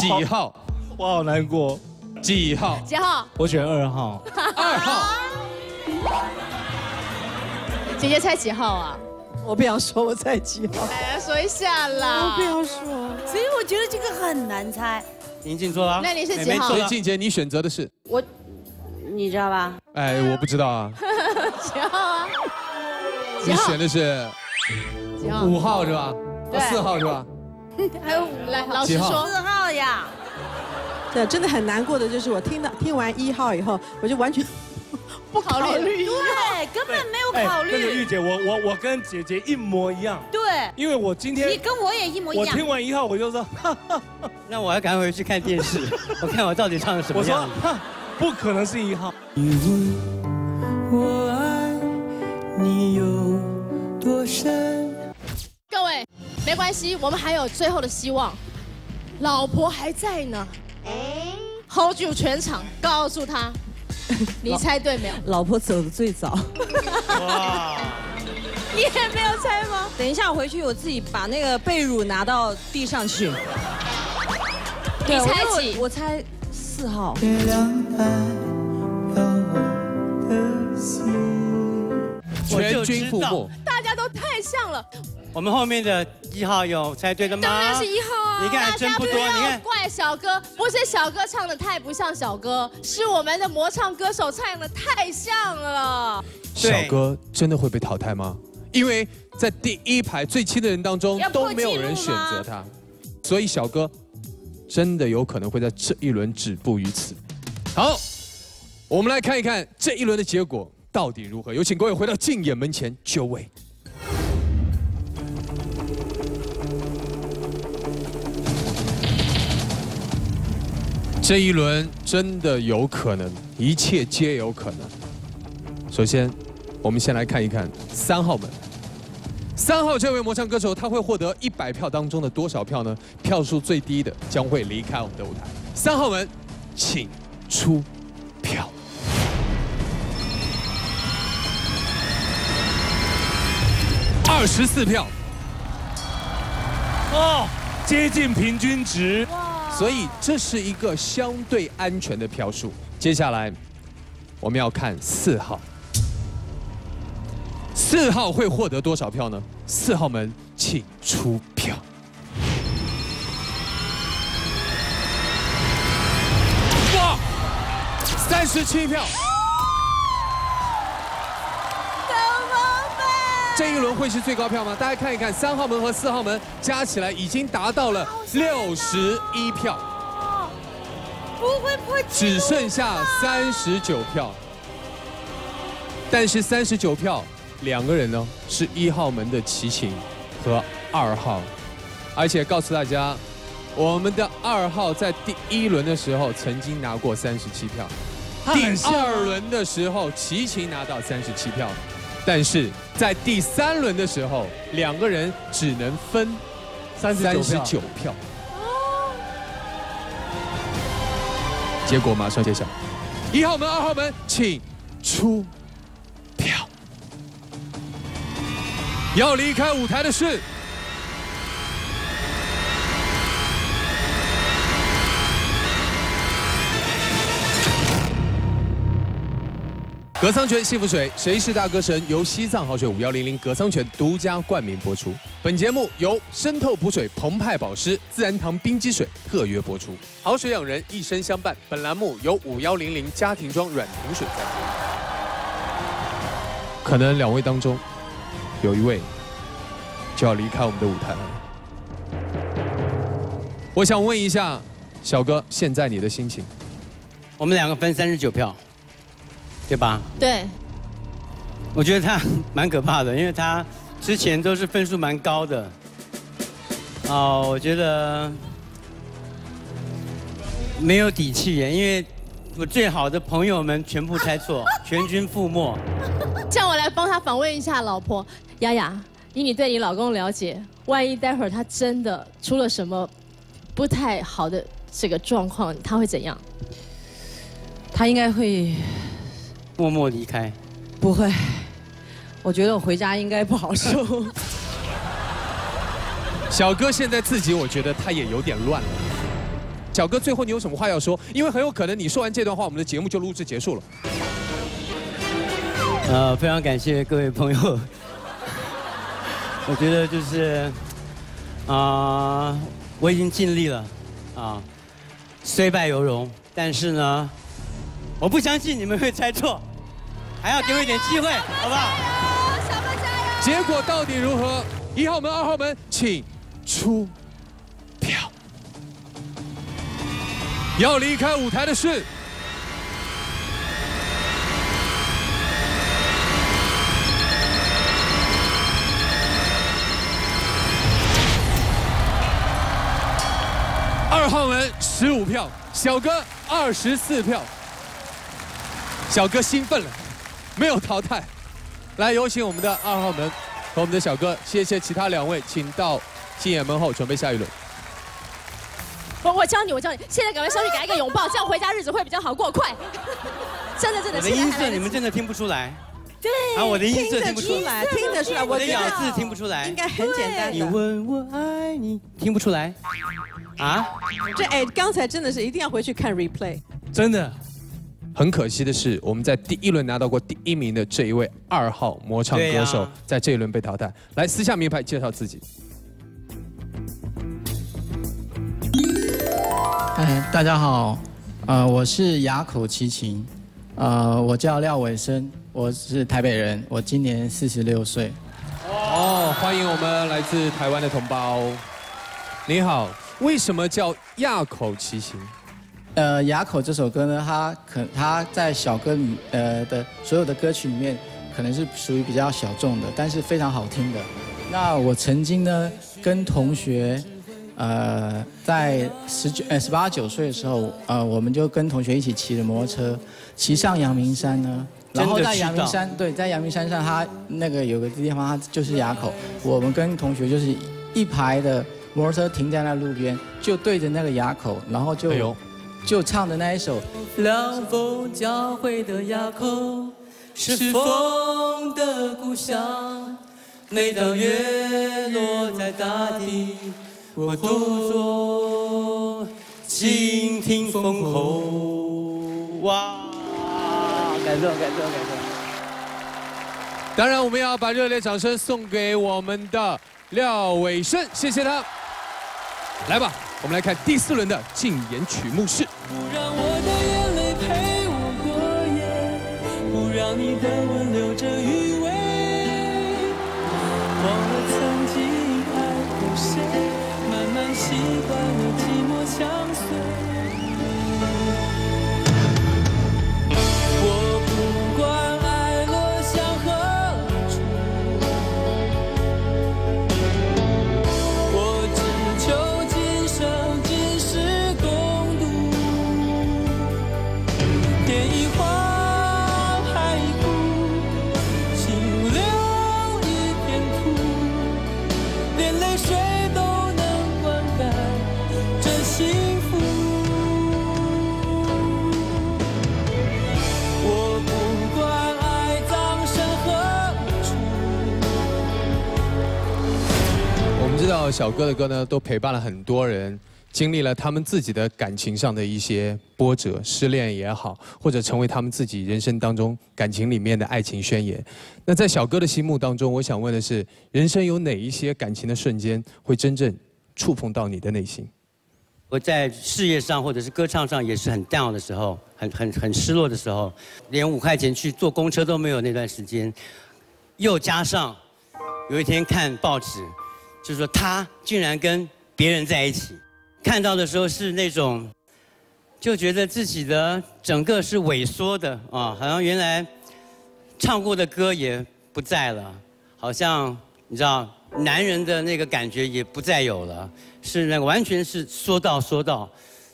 几号？我好难过。 几号？几号？我选二号。二号。姐姐猜几号啊？我不想说，我猜几号。哎呀，说一下啦。我不要说。所以我觉得这个很难猜。您进座了。那你是几号？林靖杰，你选择的是我，你知道吧？哎，我不知道啊。几号啊？你选的是几号？五号是吧？对。四号是吧？还有来，老师说四号呀。 对，真的很难过的就是我听到听完一号以后，我就完全不考虑，对，根本没有考虑。那个玉姐，我我我跟姐姐一模一样。对，因为我今天你跟我也一模一样。我听完一号我就说，那我要赶回去看电视，我看我到底唱的什么样。我说，不可能是一号。你问我爱你有多深？各位，没关系，我们还有最后的希望，老婆还在呢。 hold 住全场，告诉他，你猜对没有？老婆走的最早。哇！你也没有猜吗？等一下，我回去我自己把那个被褥拿到地上去。你猜几？我猜四号。全军覆没，大家都太像了。我们后面的一号有猜对的吗？当然是一号。 你看，真不多。你看，怪小哥，不是小哥唱的太不像小哥，是我们的模唱歌手唱的太像了。小哥真的会被淘汰吗？因为在第一排最亲的人当中都没有人选择他，所以小哥真的有可能会在这一轮止步于此。好，我们来看一看这一轮的结果到底如何。有请各位回到竞演门前就位。这一轮真的有可能，一切皆有可能。首先，我们先来看一看三号门。三号这位魔唱歌手，他会获得一百票当中的多少票呢？票数最低的将会离开我们的舞台。三号门，请出票。 二十四票，哦，接近平均值，所以这是一个相对安全的票数。接下来，我们要看四号，四号会获得多少票呢？四号门，请出票。哇，三十七票。 这一轮会是最高票吗？大家看一看，三号门和四号门加起来已经达到了六十一票，不会不会只剩下三十九票。但是三十九票，两个人呢是一号门的齐秦和二号，而且告诉大家，我们的二号在第一轮的时候曾经拿过三十七票，第二轮的时候齐秦拿到三十七票。 但是在第三轮的时候，两个人只能分三十九票。结果马上揭晓，一号门、二号门，请出票。要离开舞台的是格桑泉幸福水，谁是大歌神？由西藏好水五幺零零格桑泉独家冠名播出。本节目由深透补水澎湃保湿自然堂冰肌水特约播出。好水养人，一生相伴。本栏目由五幺零零家庭装软瓶水赞助。可能两位当中，有一位就要离开我们的舞台了。我想问一下，小哥，现在你的心情？我们两个分三十九票。 对吧？对，我觉得他蛮可怕的，因为他之前都是分数蛮高的。哦，我觉得没有底气耶，因为我最好的朋友们全部猜错，全军覆没。叫我来帮他访问一下老婆雅雅，以你对你老公了解，万一待会儿他真的出了什么不太好的这个状况，他会怎样？他应该会。 默默离开，不会。我觉得我回家应该不好受。小哥现在自己，我觉得他也有点乱了。小哥，最后你有什么话要说？因为很有可能你说完这段话，我们的节目就录制结束了。呃，非常感谢各位朋友。我觉得就是，啊、呃，我已经尽力了，啊、呃，虽败犹荣，但是呢。 我不相信你们会猜错，还要给我一点机会，好不好？小哥加油！结果到底如何？一号门、二号门，请出票。要离开舞台的是二号门，十五票；小哥二十四票。 小哥兴奋了，没有淘汰。来，有请我们的二号门和我们的小哥，谢谢其他两位，请到进演门后准备下一轮。我我教你，我教你，现在赶快上去给他一个拥抱，这样回家日子会比较好过，快！真的真的。我的音色你们真的听不出来。对。啊，我的音色听不出来，听得出来。我的咬字听不出来。应该很简单。你问我爱你，听不出来。啊？这哎，刚才真的是一定要回去看 replay。真的。 很可惜的是，我们在第一轮拿到过第一名的这一位二号魔唱歌手，在这一轮被淘汰。来，撕下名牌介绍自己。哎，大家好，呃，我是雅口齐秦，呃，我叫廖伟生，我是台北人，我今年四十六岁。哦，欢迎我们来自台湾的同胞。你好，为什么叫雅口齐秦？ 呃，雅口这首歌呢，它可它在小歌里呃的所有的歌曲里面，可能是属于比较小众的，但是非常好听的。那我曾经呢跟同学呃，在十九呃十八九岁的时候，呃，我们就跟同学一起骑着摩托车，骑上阳明山呢。然后在阳明山，对，在阳明山上，它那个有个地方，它就是垭口。我们跟同学就是一排的摩托车停在那路边，就对着那个垭口，然后就、哎、就唱的那一首。凉风交汇的垭口，是风的故乡。每当月落在大地。 我独坐，静听风吼。哇！感动，感动，感动。当然，我们要把热烈掌声送给我们的廖伟胜，谢谢他。来吧，我们来看第四轮的竞演曲目是。不让我的眼泪陪我过夜，不让你的吻留着余味。忘了曾经爱过谁。 习惯了寂寞相随，我不管爱落向何处，我只求今生今世共度。天已荒，海已枯，心留一片土，连泪水。 知道小哥的歌呢，都陪伴了很多人，经历了他们自己的感情上的一些波折，失恋也好，或者成为他们自己人生当中感情里面的爱情宣言。那在小哥的心目当中，我想问的是，人生有哪一些感情的瞬间会真正触碰到你的内心？我在事业上或者是歌唱上也是很 down 的时候，很很很失落的时候，连五块钱去坐公车都没有那段时间，又加上有一天看报纸。 就是说，他竟然跟别人在一起，看到的时候是那种，就觉得自己的整个是萎缩的啊，好像原来唱过的歌也不在了，好像你知道，男人的那个感觉也不再有了，是那个完全是说到说到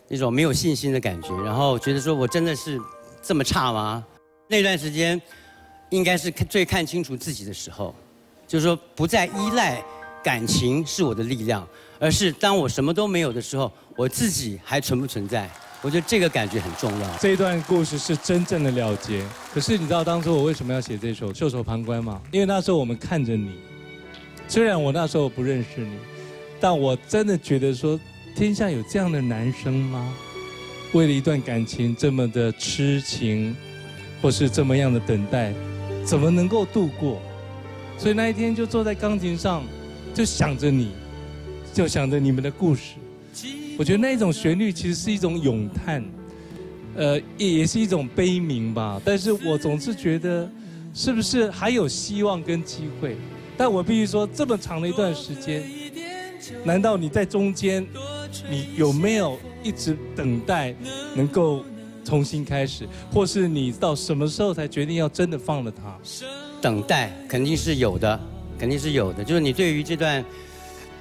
那种没有信心的感觉，然后觉得说我真的是这么差吗？那段时间应该是最看清楚自己的时候，就是说不再依赖。 感情是我的力量，而是当我什么都没有的时候，我自己还存不存在？我觉得这个感觉很重要。这一段故事是真正的了结。可是你知道当初我为什么要写这首《袖手旁观》吗？因为那时候我们看着你，虽然我那时候不认识你，但我真的觉得说，天下有这样的男生吗？为了一段感情这么的痴情，或是这么样的等待，怎么能够度过？所以那一天就坐在钢琴上。 就想着你，就想着你们的故事。我觉得那种旋律其实是一种咏叹，呃，也是一种悲鸣吧。但是我总是觉得，是不是还有希望跟机会？但我必须说，这么长的一段时间，难道你在中间，你有没有一直等待，能够重新开始，或是你到什么时候才决定要真的放了它？等待肯定是有的。 肯定是有的，就是你对于这段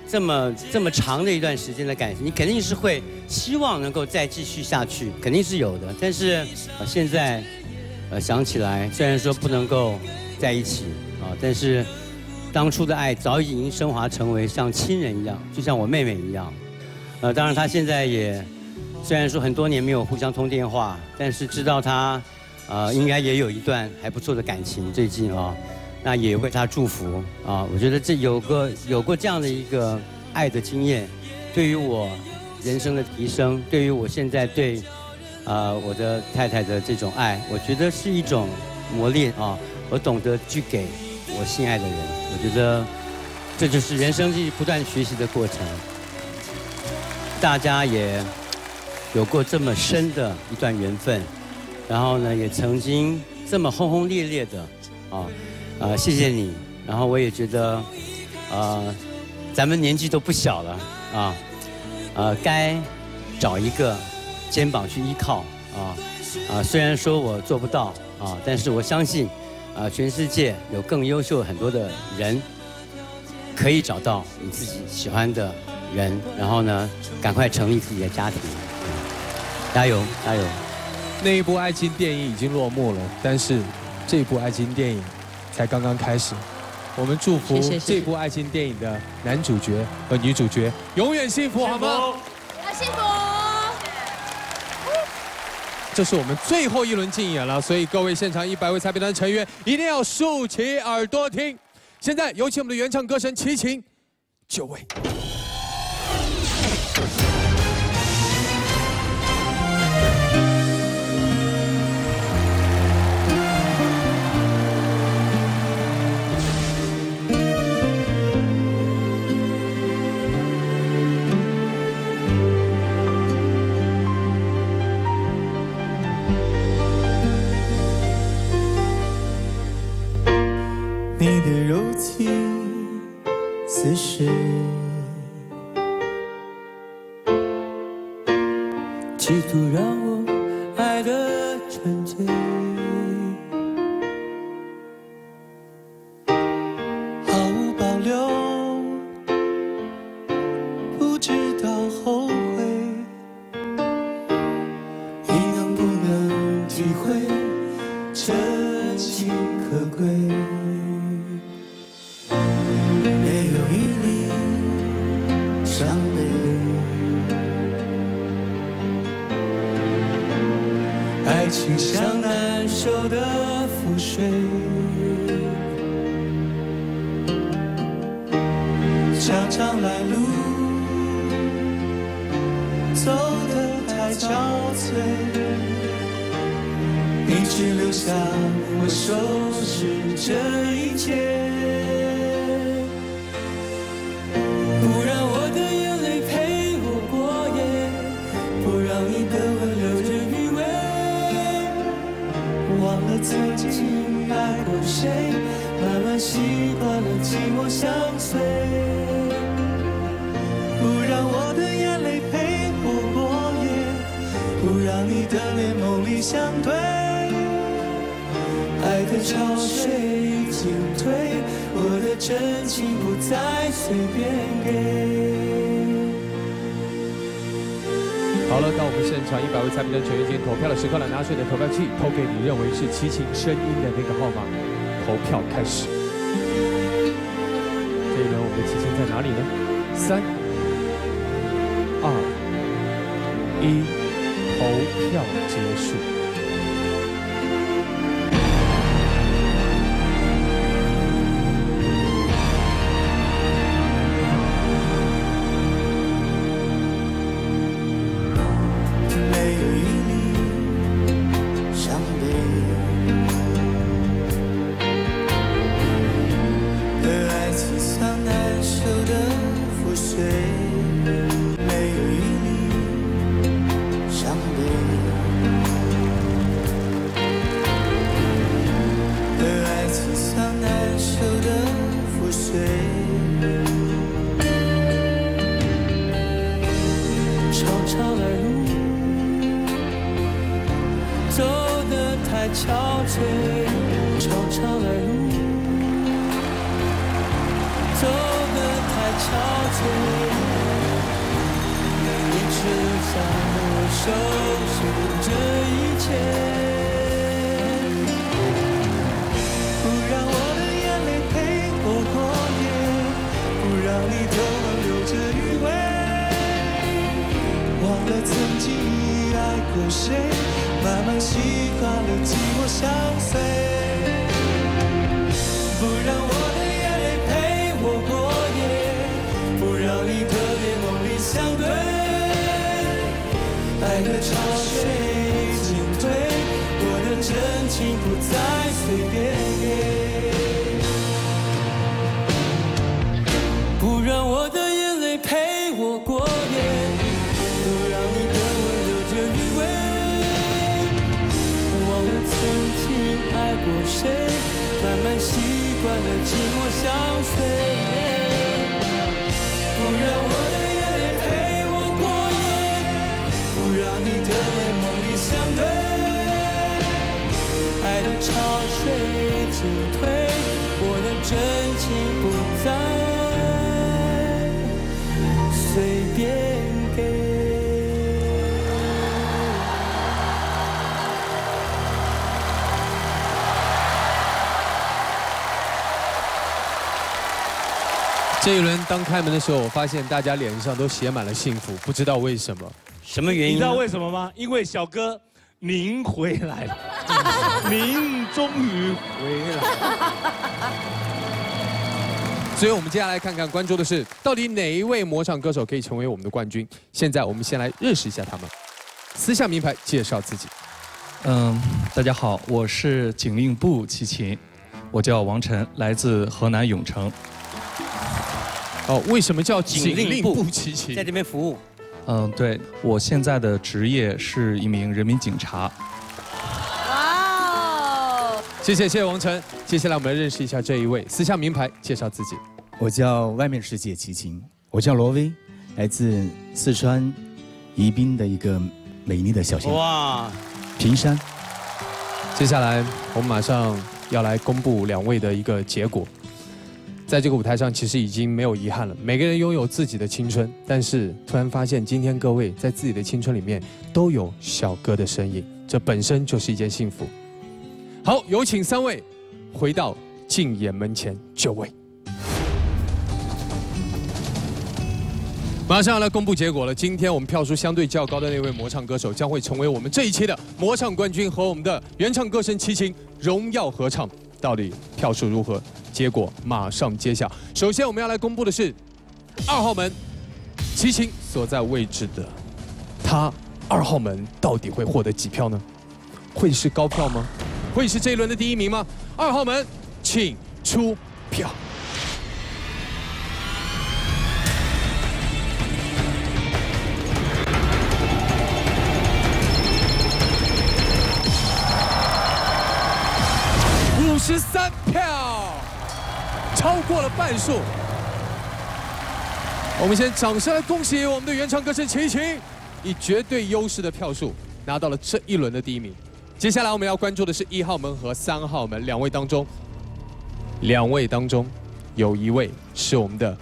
这么这么长的一段时间的感情，你肯定是会希望能够再继续下去，肯定是有的。但是、呃、现在呃想起来，虽然说不能够在一起啊、呃，但是当初的爱早已经升华成为像亲人一样，就像我妹妹一样。呃，当然她现在也虽然说很多年没有互相通电话，但是知道她呃应该也有一段还不错的感情，最近啊、哦。 那也为他祝福啊！我觉得这有个有过这样的一个爱的经验，对于我人生的提升，对于我现在对啊、呃、我的太太的这种爱，我觉得是一种磨练啊！我懂得去给我心爱的人，我觉得这就是人生是不断学习的过程。大家也有过这么深的一段缘分，然后呢，也曾经这么轰轰烈烈的啊！ 啊、呃，谢谢你。然后我也觉得，啊、呃，咱们年纪都不小了啊，呃，该找一个肩膀去依靠啊啊。虽然说我做不到啊，但是我相信，啊，全世界有更优秀很多的人，可以找到你自己喜欢的人，然后呢，赶快成立自己的家庭，加油加油！那一部爱情电影已经落幕了，但是这部爱情电影才刚刚开始。我们祝福这部爱情电影的男主角和女主角永远幸福，好吗？要幸福。 这是我们最后一轮竞演了，所以各位现场一百位猜片团成员一定要竖起耳朵听。现在有请我们的原唱歌神齐秦，就位。此时，企图让我爱得纯粹，毫无保留，不知道后悔，你能不能体会这情可贵？ 爱情像难受的浮水，常常来路走得太憔悴，你只留下我收拾这一切，不让我的眼泪陪我过夜，不让你的吻留着余味。 忘了曾经爱过谁，慢慢习惯了寂寞相随。不让我的眼泪陪我过夜，不让你的脸梦里相对。爱的潮水已经退，我的真情不再随便给。好了，到我们现场一百位猜谜团成员进行投票的时刻了，拿出你的投票器，投给你认为是齐秦声音的那个号码。投票开始。这一轮我们的齐秦在哪里呢？三、二、一，投票结束。没有一粒伤悲，而爱情像难受的覆水。 憔悴，常常来路，走得太憔悴。你只想我收拾这一切，不让我的眼泪陪我过夜，不让你的吻留着余味，忘了曾经爱过谁。 慢慢习惯了寂寞相随，不让我的眼泪陪我过夜，不让你的脸梦里相对。爱的潮水已经退，我的真情不再随便给。不让我的眼泪陪我过夜。 爱过谁，慢慢习惯了寂寞相随。不让我的眼泪陪我过夜，不让你的眼梦里相对。爱的潮水已经退，我的真情不再随。点给。 这一轮当开门的时候，我发现大家脸上都写满了幸福，不知道为什么，什么原因？你知道为什么吗？因为小哥，您回来了，您终于回来了。所以我们接下来看看关注的是，到底哪一位魔唱歌手可以成为我们的冠军？现在我们先来认识一下他们。撕下名牌，介绍自己。嗯，大家好，我是警令部齐秦，我叫王晨，来自河南永城。 哦，为什么叫警令部齐秦？在这边服务。嗯，对，我现在的职业是一名人民警察。哇哦！谢谢谢谢王晨。接下来我们来认识一下这一位，撕下名牌，介绍自己。我叫外面世界齐秦，我叫罗威，来自四川宜宾的一个美丽的小县哇，平山。接下来我们马上要来公布两位的一个结果。 在这个舞台上，其实已经没有遗憾了。每个人拥有自己的青春，但是突然发现，今天各位在自己的青春里面都有小哥的身影，这本身就是一件幸福。好，有请三位回到竞演门前就位。马上要来公布结果了。今天我们票数相对较高的那位魔唱歌手将会成为我们这一期的魔唱冠军，和我们的原唱歌神齐秦荣耀合唱。 到底票数如何？结果马上揭晓。首先我们要来公布的是二号门，齐秦所在位置的他二号门到底会获得几票呢？会是高票吗？会是这一轮的第一名吗？二号门，请出票。十三票，超过了半数。我们先掌声来恭喜我们的原唱歌手齐秦，以绝对优势的票数拿到了这一轮的第一名。接下来我们要关注的是一号门和三号门两位当中，两位当中有一位是我们的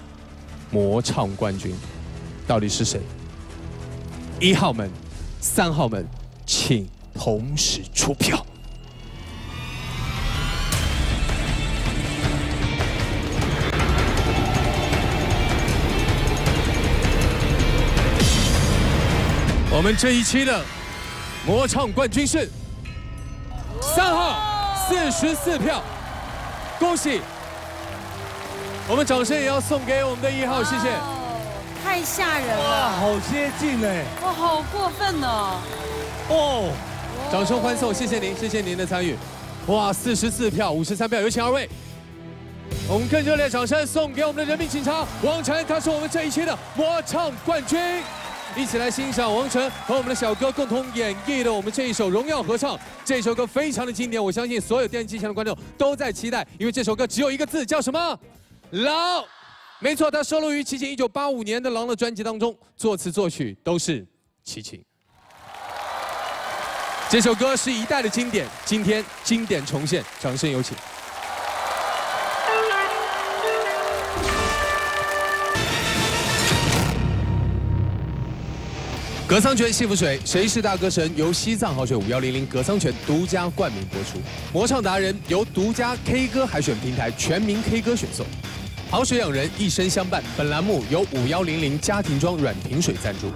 魔唱冠军，到底是谁？一号门、三号门，请同时出票。 我们这一期的魔唱冠军是三号，四十四票，恭喜！我们掌声也要送给我们的一号，谢谢。太吓人了！哇，好接近哎！哇，好过分哦！哦，掌声欢送，谢谢您，谢谢您的参与。哇，四十四票，五十三票，有请二位。我们更热烈的掌声送给我们的人民警察王晨，他是我们这一期的魔唱冠军。 一起来欣赏王晨和我们的小哥共同演绎的我们这一首《荣耀合唱》。这首歌非常的经典，我相信所有电视机前的观众都在期待，因为这首歌只有一个字，叫什么？狼。没错，它收录于齐秦一九八五年的《狼》的专辑当中，作词作曲都是齐秦。这首歌是一代的经典，今天经典重现，掌声有请。 格桑泉幸福水，谁是大歌神？由西藏好水五一零零格桑泉独家冠名播出。魔唱达人由独家 K 歌海选平台全民 K 歌选送。好水养人，一生相伴。本栏目由五一零零家庭装软瓶水赞助。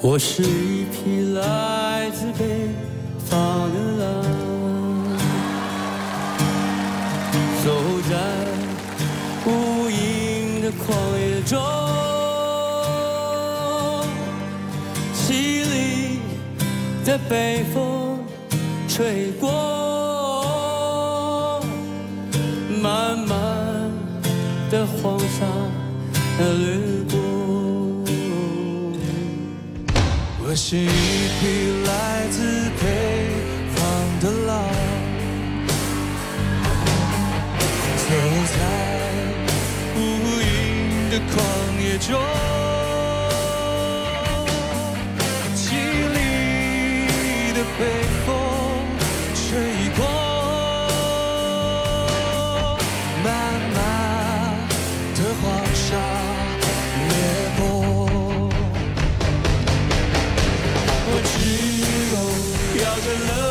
我是一匹来自北方的狼。 走在无垠的旷野中，凄厉的北风吹过，漫漫的黄沙掠过。我是一匹来自北方的狼。 走在无垠的旷野中，凄厉的北风。吹过，漫漫的黄沙掠过，我只有摇着冷。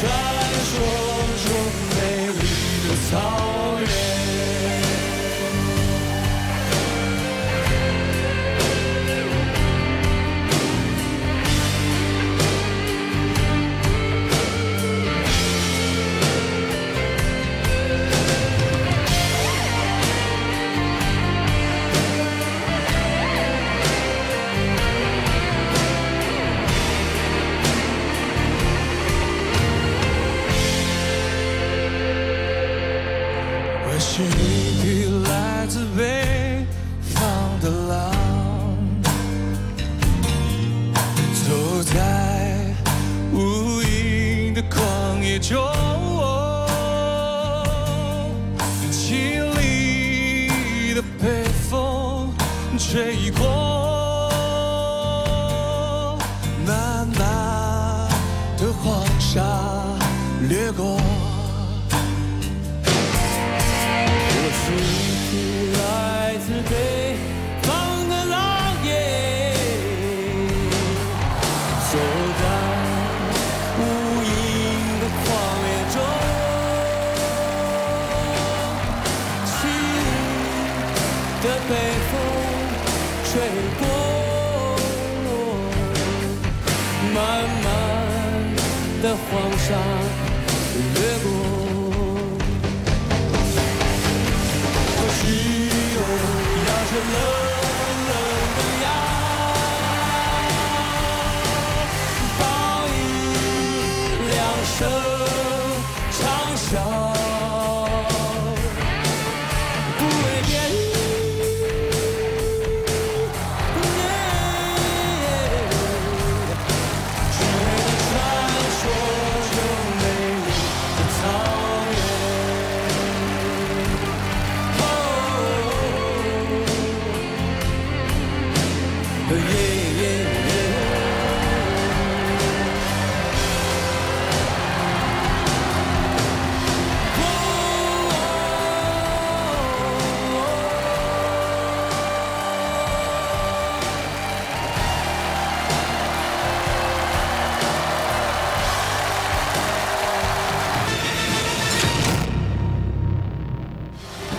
传说中美丽的草原，是一匹来自北方的狼，走在无垠的旷野中，凄厉的北风吹过，漫漫的黄沙掠过。 北风吹过，漫漫的黄沙掠过，我只有摇着冷。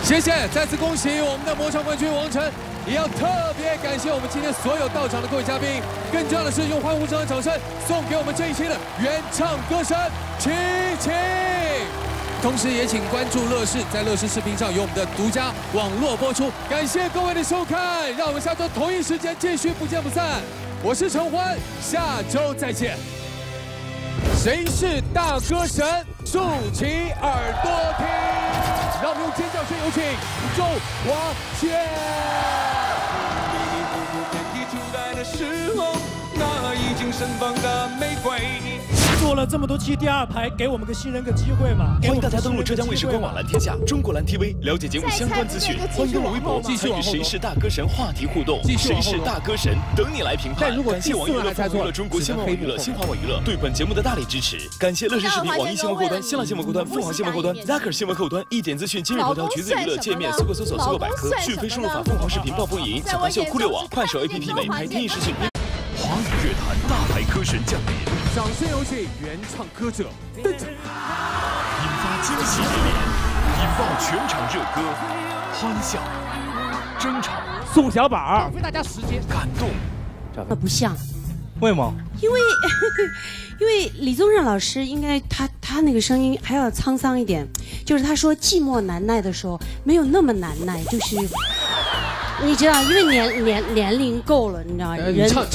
谢谢，再次恭喜我们的魔唱冠军王晨，也要特别感谢我们今天所有到场的各位嘉宾。更重要的是，用欢呼声和掌声送给我们这一期的原唱歌神齐秦。同时，也请关注乐视，在乐视视频上有我们的独家网络播出。感谢各位的收看，让我们下周同一时间继续不见不散。我是陈欢，下周再见。谁是大歌神？竖起耳朵听。 让我们用尖叫声有请周华健。你步步遍地出来的时候，那已经盛放的玫瑰。做了这么多期第二排，给我们个新人个机会嘛！欢迎大家登录浙江卫视官网蓝天下、中国蓝 T V， 了解节目相关资讯。欢迎登录微博参与“谁是大歌神”话题互动，“谁是大歌神”等你来评判。感谢网易娱乐、娱乐中国、新浪网娱乐、新华网娱乐对本节目的大力支持。感谢乐视视频、网易新闻客户端、新浪新闻客户端、凤凰新闻客户端、Zacker 新闻客户端、一点资讯、今日头条、橘子娱乐、界面、搜狗搜索、搜狗百科、讯飞输入法、凤凰视频、暴风影、小白秀、酷六网、快手 A P P 美拍天翼视讯。华语乐坛大牌歌神降临，掌声有请原唱歌者登场，引发惊喜连连，引爆全场热歌、欢笑、争吵、宋小宝，浪费大家时间，感动，那不像。 为毛？因为因为李宗盛老师应该他他那个声音还要沧桑一点，就是他说寂寞难耐的时候没有那么难耐，就是你知道，因为年年年龄够了，你知道人。